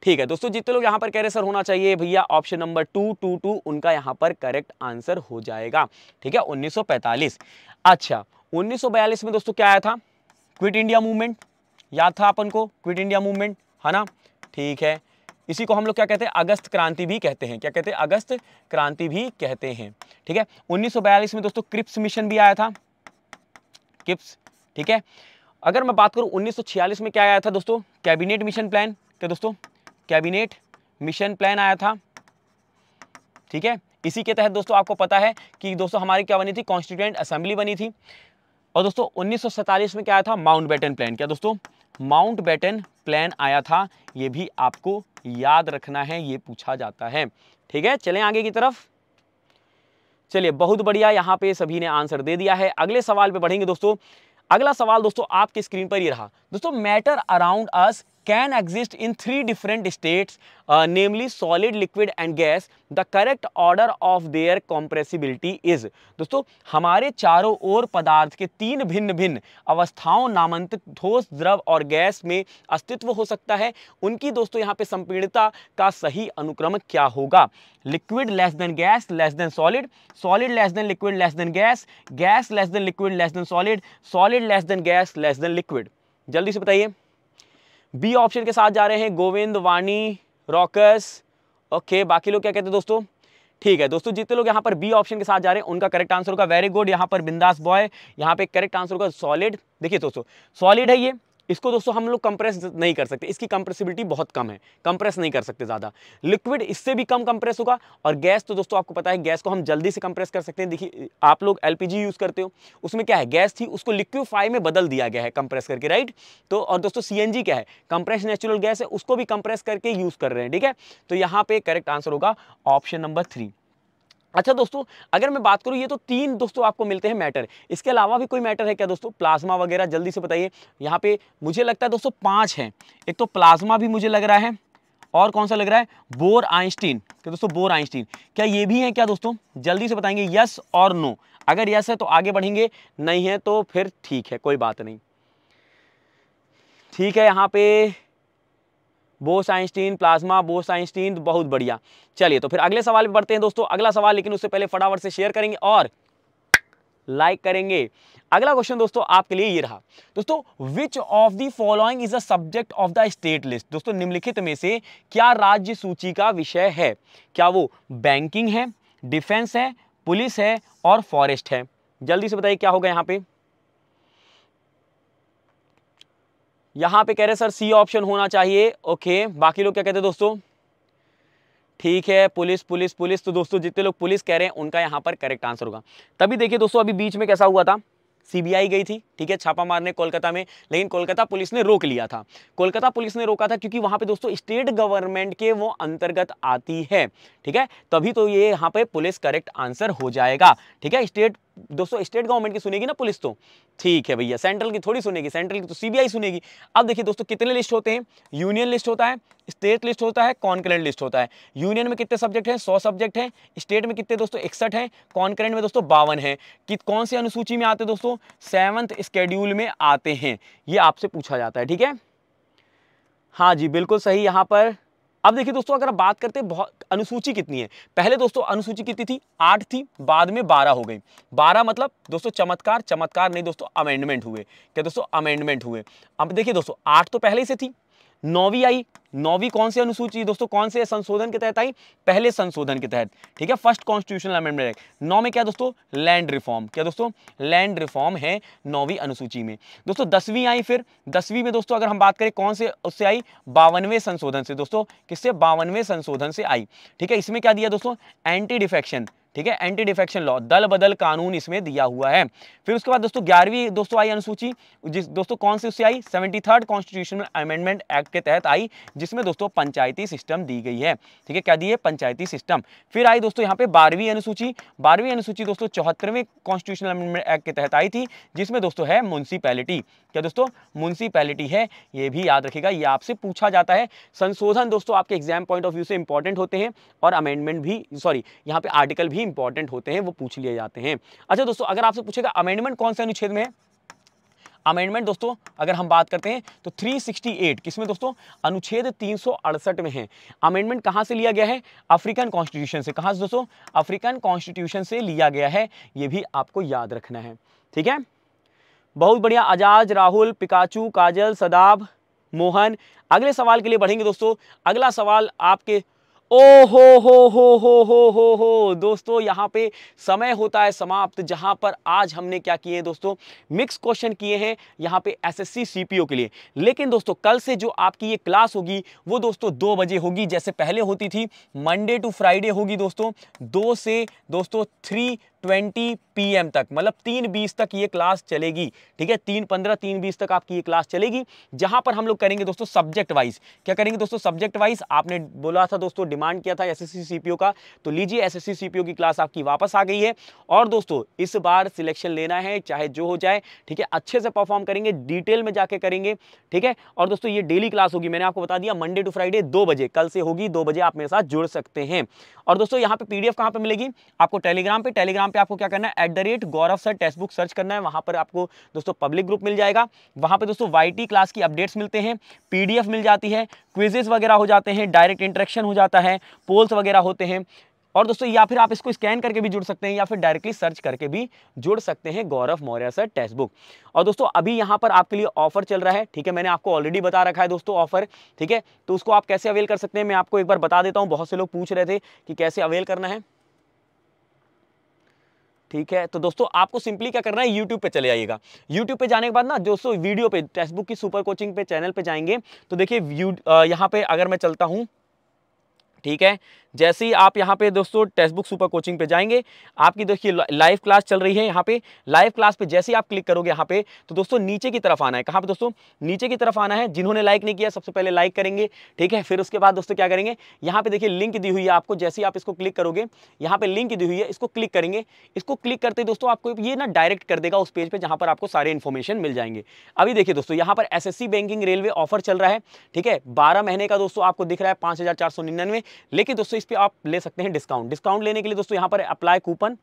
ठीक है दोस्तों, जितने लोग यहाँ पर कह रहे हैं सर होना चाहिए भैया ऑप्शन नंबर 222 उनका यहाँ पर करेक्ट आंसर हो जाएगा। ठीक है, 1945। अच्छा, 1942 में दोस्तों क्या आया था? क्विट इंडिया मूवमेंट, याद था अपन को क्विट इंडिया मूवमेंट, है ना? ठीक है, इसी को हम लोग क्या कहते हैं? अगस्त क्रांति भी कहते हैं। क्या कहते हैं? अगस्त क्रांति भी कहते हैं। ठीक है, 1942 में दोस्तों क्रिप्स मिशन भी आया था, क्रिप्स। ठीक है, अगर मैं बात करूं 1946 में क्या आया था दोस्तों? Cabinet mission plan. क्या दोस्तों? कैबिनेट मिशन प्लान आया था। ठीक है, इसी के तहत दोस्तों आपको पता है कि दोस्तों हमारी क्या बनी थी? कॉन्स्टिट्यूएंट असेंबली बनी थी। और दोस्तों 1947 में क्या आया था? Mountbatten plan. क्या दोस्तों? माउंटबेटन प्लान आया था। ये भी आपको याद रखना है, ये पूछा जाता है। ठीक है, चलें आगे की तरफ। चलिए, बहुत बढ़िया, यहाँ पे सभी ने आंसर दे दिया है। अगले सवाल पे बढ़ेंगे दोस्तों। अगला सवाल दोस्तों आपकी स्क्रीन पर ये रहा। दोस्तों matter around us can exist in 3 different states, namely solid, liquid and gas. The correct order of their compressibility is. दोस्तों हमारे चारों ओर पदार्थ के 3 भिन्न भिन्न अवस्थाओं, नामांतरित, ठोस, द्रव और गैस में अस्तित्व हो सकता है। उनकी दोस्तों यहाँ पे संपीड़िता का सही अनुक्रम क्या होगा? Liquid less than gas less than solid, solid less than liquid less than gas, gas less than liquid less than solid, solid less than gas less than liquid. जल्दी से बताइए। बी ऑप्शन के साथ जा रहे हैं गोविंद, वाणी, रॉकस, ओके। बाकी लोग क्या कहते हैं दोस्तों? ठीक है दोस्तों, जितने लोग यहाँ पर बी ऑप्शन के साथ जा रहे हैं उनका करेक्ट आंसर होगा, वेरी गुड। यहाँ पर बिंदास बॉय, यहाँ पे करेक्ट आंसर होगा सॉलिड। देखिए दोस्तों सॉलिड है ये, इसको दोस्तों हम लोग कंप्रेस नहीं कर सकते, इसकी कंप्रेसिबिलिटी बहुत कम है, कंप्रेस नहीं कर सकते ज़्यादा। लिक्विड इससे भी कम कंप्रेस होगा। और गैस तो दोस्तों आपको पता है, गैस को हम जल्दी से कंप्रेस कर सकते हैं। देखिए आप लोग LPG यूज़ करते हो, उसमें क्या है? गैस थी, उसको लिक्विफाई में बदल दिया गया है कंप्रेस करके, राइट। तो और दोस्तों CNG क्या है? कंप्रेस नेचुरल गैस है, उसको भी कंप्रेस करके यूज़ कर रहे हैं। ठीक है, तो यहाँ पर करेक्ट आंसर होगा ऑप्शन नंबर 3। अच्छा दोस्तों, अगर मैं बात करूं, ये तो 3 दोस्तों आपको मिलते हैं मैटर। इसके अलावा भी कोई मैटर है क्या दोस्तों? प्लाज्मा वगैरह, जल्दी से बताइए। यहाँ पे मुझे लगता है दोस्तों 5 हैं। एक तो प्लाज्मा भी मुझे लग रहा है, और कौन सा लग रहा है? बोर आइंस्टीन। क्या दोस्तों बोर आइंस्टीन, क्या ये भी है क्या दोस्तों? जल्दी से बताएंगे यस और नो। अगर यस है तो आगे बढ़ेंगे, नहीं है तो फिर ठीक है, कोई बात नहीं। ठीक है, यहाँ पे Bose Einstein, plasma, Bose Einstein, बहुत बढ़िया। चलिए तो फिर अगले सवाल पे बढ़ते हैं दोस्तों। अगला सवाल, लेकिन उससे पहले फटाफट से शेयर करेंगे और लाइक करेंगे। अगला क्वेश्चन दोस्तों आपके लिए ये रहा। दोस्तों which of the following is a subject of the state list? दोस्तों निम्नलिखित में से क्या राज्य सूची का विषय है? क्या वो बैंकिंग है, डिफेंस है, पुलिस है और फॉरेस्ट है? जल्दी से बताइए क्या होगा यहाँ पे। यहाँ पे कह रहे सर सी ऑप्शन होना चाहिए, ओके। बाकी लोग क्या कहते हैं दोस्तों? ठीक है, पुलिस पुलिस पुलिस। तो दोस्तों जितने लोग पुलिस कह रहे हैं उनका यहाँ पर करेक्ट आंसर होगा। तभी देखिए दोस्तों अभी बीच में कैसा हुआ था, CBI गई थी, ठीक है, छापा मारने कोलकाता में, लेकिन कोलकाता पुलिस ने रोक लिया था। कोलकाता पुलिस ने रोका था क्योंकि वहाँ पे दोस्तों स्टेट गवर्नमेंट के वो अंतर्गत आती है। ठीक है, तभी तो ये यहाँ पे पुलिस करेक्ट आंसर हो जाएगा। ठीक है, स्टेट दोस्तों स्टेट गवर्नमेंट की सुनेगी ना पुलिस, तो ठीक है भैया, सेंट्रल की थोड़ी सुनेगी, सेंट्रल की तो CBI सुनेगी। अब देखिए दोस्तों कितने लिस्ट होते हैं? यूनियन लिस्ट होता है, स्टेट लिस्ट होता है, कॉन्करेंट लिस्ट होता है। यूनियन में कितने सब्जेक्ट हैं? 100 सब्जेक्ट हैं। स्टेट में कितने दोस्तों? 61 हैं। कॉन्करेंट में दोस्तों 52 हैं। कि कौन से अनुसूची में आते हैं दोस्तों? 7th स्केड्यूल में आते हैं। ये आपसे पूछा जाता है, ठीक है। हाँ जी बिल्कुल सही यहाँ पर। अब देखिए दोस्तों अगर बात करते हैं बहुत अनुसूची कितनी है, पहले दोस्तों अनुसूची कितनी थी? 8 थी, बाद में 12 हो गई। 12 मतलब दोस्तों चमत्कार, चमत्कार नहीं दोस्तों अमेंडमेंट हुए। क्या दोस्तों अमेंडमेंट हुए। अब देखिए दोस्तों 8 तो पहले से थी, नौवीं आई। नौवीं कौन सी अनुसूची दोस्तों, कौन से संशोधन के तहत आई? पहले संशोधन के तहत, ठीक है, फर्स्ट कॉन्स्टिट्यूशनल अमेंडमेंट एक्ट। नौ में क्या दोस्तों? Land reform. क्या दोस्तों? लैंड रिफॉर्म है नौवीं अनुसूची में। दोस्तों दसवीं आई, फिर दसवीं में दोस्तों अगर हम बात करें कौन से उससे आई? 52वें संशोधन से। दोस्तों किससे? 52वें संशोधन से आई, ठीक है। इसमें क्या दिया दोस्तों? एंटी डिफेक्शन, ठीक है, एंटी डिफेक्शन लॉ, दल बदल कानून इसमें दिया हुआ है। फिर उसके बाद दोस्तों 11वीं दोस्तों आई अनुसूची, जिस दोस्तों कौन सी उससे आई? 73rd कॉन्स्टिट्यूशनल अमेंडमेंट एक्ट के तहत आई, जिसमें दोस्तों पंचायती सिस्टम दी गई है, ठीक है, क्या दी है? पंचायती सिस्टम। फिर आई दोस्तों यहाँ पे 12वीं अनुसूची। 12वीं अनुसूची दोस्तों 74वें कॉन्स्टिट्यूशनल अमेंडमेंट एक्ट के तहत आई थी, जिसमें दोस्तों है म्यूनसिपैलिटी। क्या दोस्तों? म्यूनसिपैलिटी है, ये भी याद रखेगा, ये आपसे पूछा जाता है। संशोधन दोस्तों आपके एग्जाम पॉइंट ऑफ व्यू से इंपॉर्टेंट होते हैं और अमेंडमेंट भी, सॉरी यहाँ पे आर्टिकल भी इंपॉर्टेंट होते हैं, वो पूछ लिए जाते हैं। अच्छा दोस्तों, अगर आपसे पूछेगा अमेंडमेंट कौन से अनुच्छेद में है? अमेंडमेंट दोस्तों अगर हम बात करते हैं तो 368 किसमें दोस्तों? अनुच्छेद 368 में है। अमेंडमेंट कहाँ से लिया गया है? अफ्रीकन कॉन्स्टिट्यूशन से। कहाँ से दोस्तों? अफ्रीकन कॉन्स्टिट्यूशन से लिया गया है, ये भी आपको याद रखना है, ठीक है। बहुत बढ़िया आजाज, राहुल, पिकाचू, काजल, सदाब, मोहन। अगले सवाल के लिए बढ़ेंगे दोस्तों। अगला सवाल आपके ओ हो दोस्तों, यहाँ पे समय होता है समाप्त, जहाँ पर आज हमने क्या किए दोस्तों? मिक्स क्वेश्चन किए हैं यहाँ पे एसएससी सीपीओ के लिए। लेकिन दोस्तों कल से जो आपकी ये क्लास होगी वो दोस्तों 2 बजे होगी, जैसे पहले होती थी, मंडे टू फ्राइडे होगी दोस्तों 2 से 3:20 PM तक, मतलब 3:20 तक ये क्लास चलेगी, ठीक है, 3:15, 3:20 तक आपकी ये क्लास चलेगी, जहां पर हम लोग करेंगे दोस्तों सब्जेक्ट वाइज। क्या करेंगे दोस्तों? Subject wise. आपने बोला था दोस्तों, डिमांड किया था एसएससी सीपीओ का, तो लीजिए एसएससी सीपीओ की क्लास आपकी वापस आ गई है। और दोस्तों इस बार सिलेक्शन लेना है, चाहे जो हो जाए, ठीक है, अच्छे से परफॉर्म करेंगे, डिटेल में जाके करेंगे, ठीक है। और दोस्तों ये डेली क्लास होगी, मैंने आपको बता दिया, मंडे टू फ्राइडे 2 बजे, कल से होगी 2 बजे, आप मेरे साथ जुड़ सकते हैं। और दोस्तों यहाँ पे पीडीएफ कहाँ पे मिलेगी आपको? टेलीग्राम पे। टेलीग्राम पे आपको क्या करना है? @गौरव सर टेक्स्टबुक सर्च करना है, वहां पर आपको दोस्तों पब्लिक ग्रुप मिल जाएगा। वहां पे दोस्तों वाईटी क्लास की अपडेट्स मिलते हैं, पीडीएफ मिल जाती है, क्विजेस वगैरह हो जाते हैं, डायरेक्ट इंटरेक्शन हो जाता है, पोल्स वगैरह होते हैं। और दोस्तों या फिर आप इसको स्कैन करके भी जुड़ सकते हैं, या फिर डायरेक्टली सर्च करके भी जुड़ सकते हैं, गौरव मौर्य सर टेक्स्टबुक। और दोस्तों अभी यहाँ पर आपके लिए ऑफर चल रहा है, ठीक है, मैंने आपको ऑलरेडी बता रखा है दोस्तों ऑफर, ठीक है। तो उसको आप कैसे अवेल कर सकते हैं मैं आपको एक बार बता देता हूँ, बहुत से लोग पूछ रहे थे कि कैसे अवेल करना है, ठीक है। तो दोस्तों आपको सिंपली क्या करना है? YouTube पे चले आइएगा। YouTube पे जाने के बाद ना दोस्तों वीडियो पे टेक्स्टबुक की सुपर कोचिंग पे चैनल पे जाएंगे तो देखिए यहाँ पे अगर मैं चलता हूँ, ठीक है, जैसे ही आप यहाँ पे दोस्तों टेक्स्टबुक सुपर कोचिंग पे जाएंगे, आपकी देखिए लाइव क्लास चल रही है, यहाँ पे लाइव क्लास पे जैसे ही आप क्लिक करोगे यहाँ पे तो दोस्तों नीचे की तरफ आना है। कहाँ पे दोस्तों? नीचे की तरफ आना है। जिन्होंने लाइक नहीं किया सबसे पहले लाइक करेंगे, ठीक है। फिर उसके बाद दोस्तों क्या करेंगे, यहाँ पे देखिए लिंक दी हुई है आपको, जैसे ही आप इसको क्लिक करोगे, यहाँ पे लिंक दी हुई है, इसको क्लिक करेंगे। इसको क्लिक करते दोस्तों आपको ये ना डायरेक्ट कर देगा उस पेज पर जहाँ पर आपको सारे इन्फॉर्मेशन मिल जाएंगे। अभी देखिए दोस्तों यहाँ पर SSC बैंकिंग रेलवे ऑफर चल रहा है, ठीक है, 12 महीने का दोस्तों आपको दिख रहा है 5499। लेकिन दोस्तों इस पे आप ले सकते हैं डिस्काउंट। डिस्काउंट लेने के लिए दोस्तों यहाँ पर अप्लाई कूपन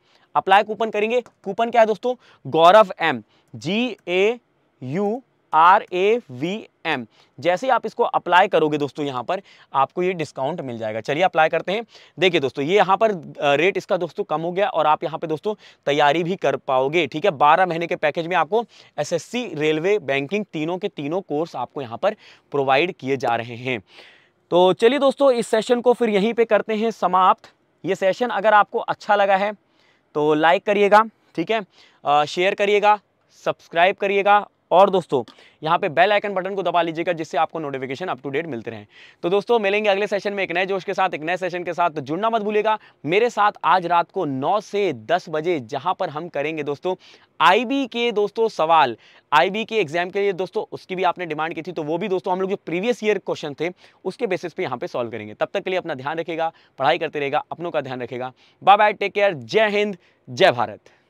करेंगे। कूपन क्या है दोस्तों? Gaurav M, GAURAVM। जैसे ही आप इसको अप्लाई करोगे दोस्तों यहाँ पर आपको ये डिस्काउंट मिल जाएगा। चलिए अप्लाई करते हैं। देखिए दोस्तों ये यहाँ पर रेट इसका दोस्तों कम हो गया और आप यहाँ पे दोस्तों तैयारी भी कर पाओगे, ठीक है। 12 महीने के पैकेज में आपको SSC रेलवे बैंकिंग तीनों के तीनों कोर्स आपको यहाँ पर प्रोवाइड किए जा रहे हैं। तो चलिए दोस्तों इस सेशन को फिर यहीं पे करते हैं समाप्त। ये सेशन अगर आपको अच्छा लगा है तो लाइक करिएगा, ठीक है, शेयर करिएगा, सब्सक्राइब करिएगा और दोस्तों यहाँ पे बेल आइकन बटन को दबा लीजिएगा, जिससे आपको नोटिफिकेशन अप टू डेट मिलते रहें। तो दोस्तों मिलेंगे अगले सेशन में एक नए जोश के साथ, एक नए सेशन के साथ। तो जुड़ना मत भूलिएगा मेरे साथ आज रात को 9 से 10 बजे, जहाँ पर हम करेंगे दोस्तों IB के दोस्तों सवाल, IB के एग्जाम के लिए दोस्तों उसकी भी आपने डिमांड की थी, तो वो भी दोस्तों हम लोग जो प्रीवियस ईयर क्वेश्चन थे उसके बेसिस पे यहाँ पे सॉल्व करेंगे। तब तक के लिए अपना ध्यान रखिएगा, पढ़ाई करते रहेगा, अपनों का ध्यान रखिएगा। बाय बाय, टेक केयर, जय हिंद, जय भारत।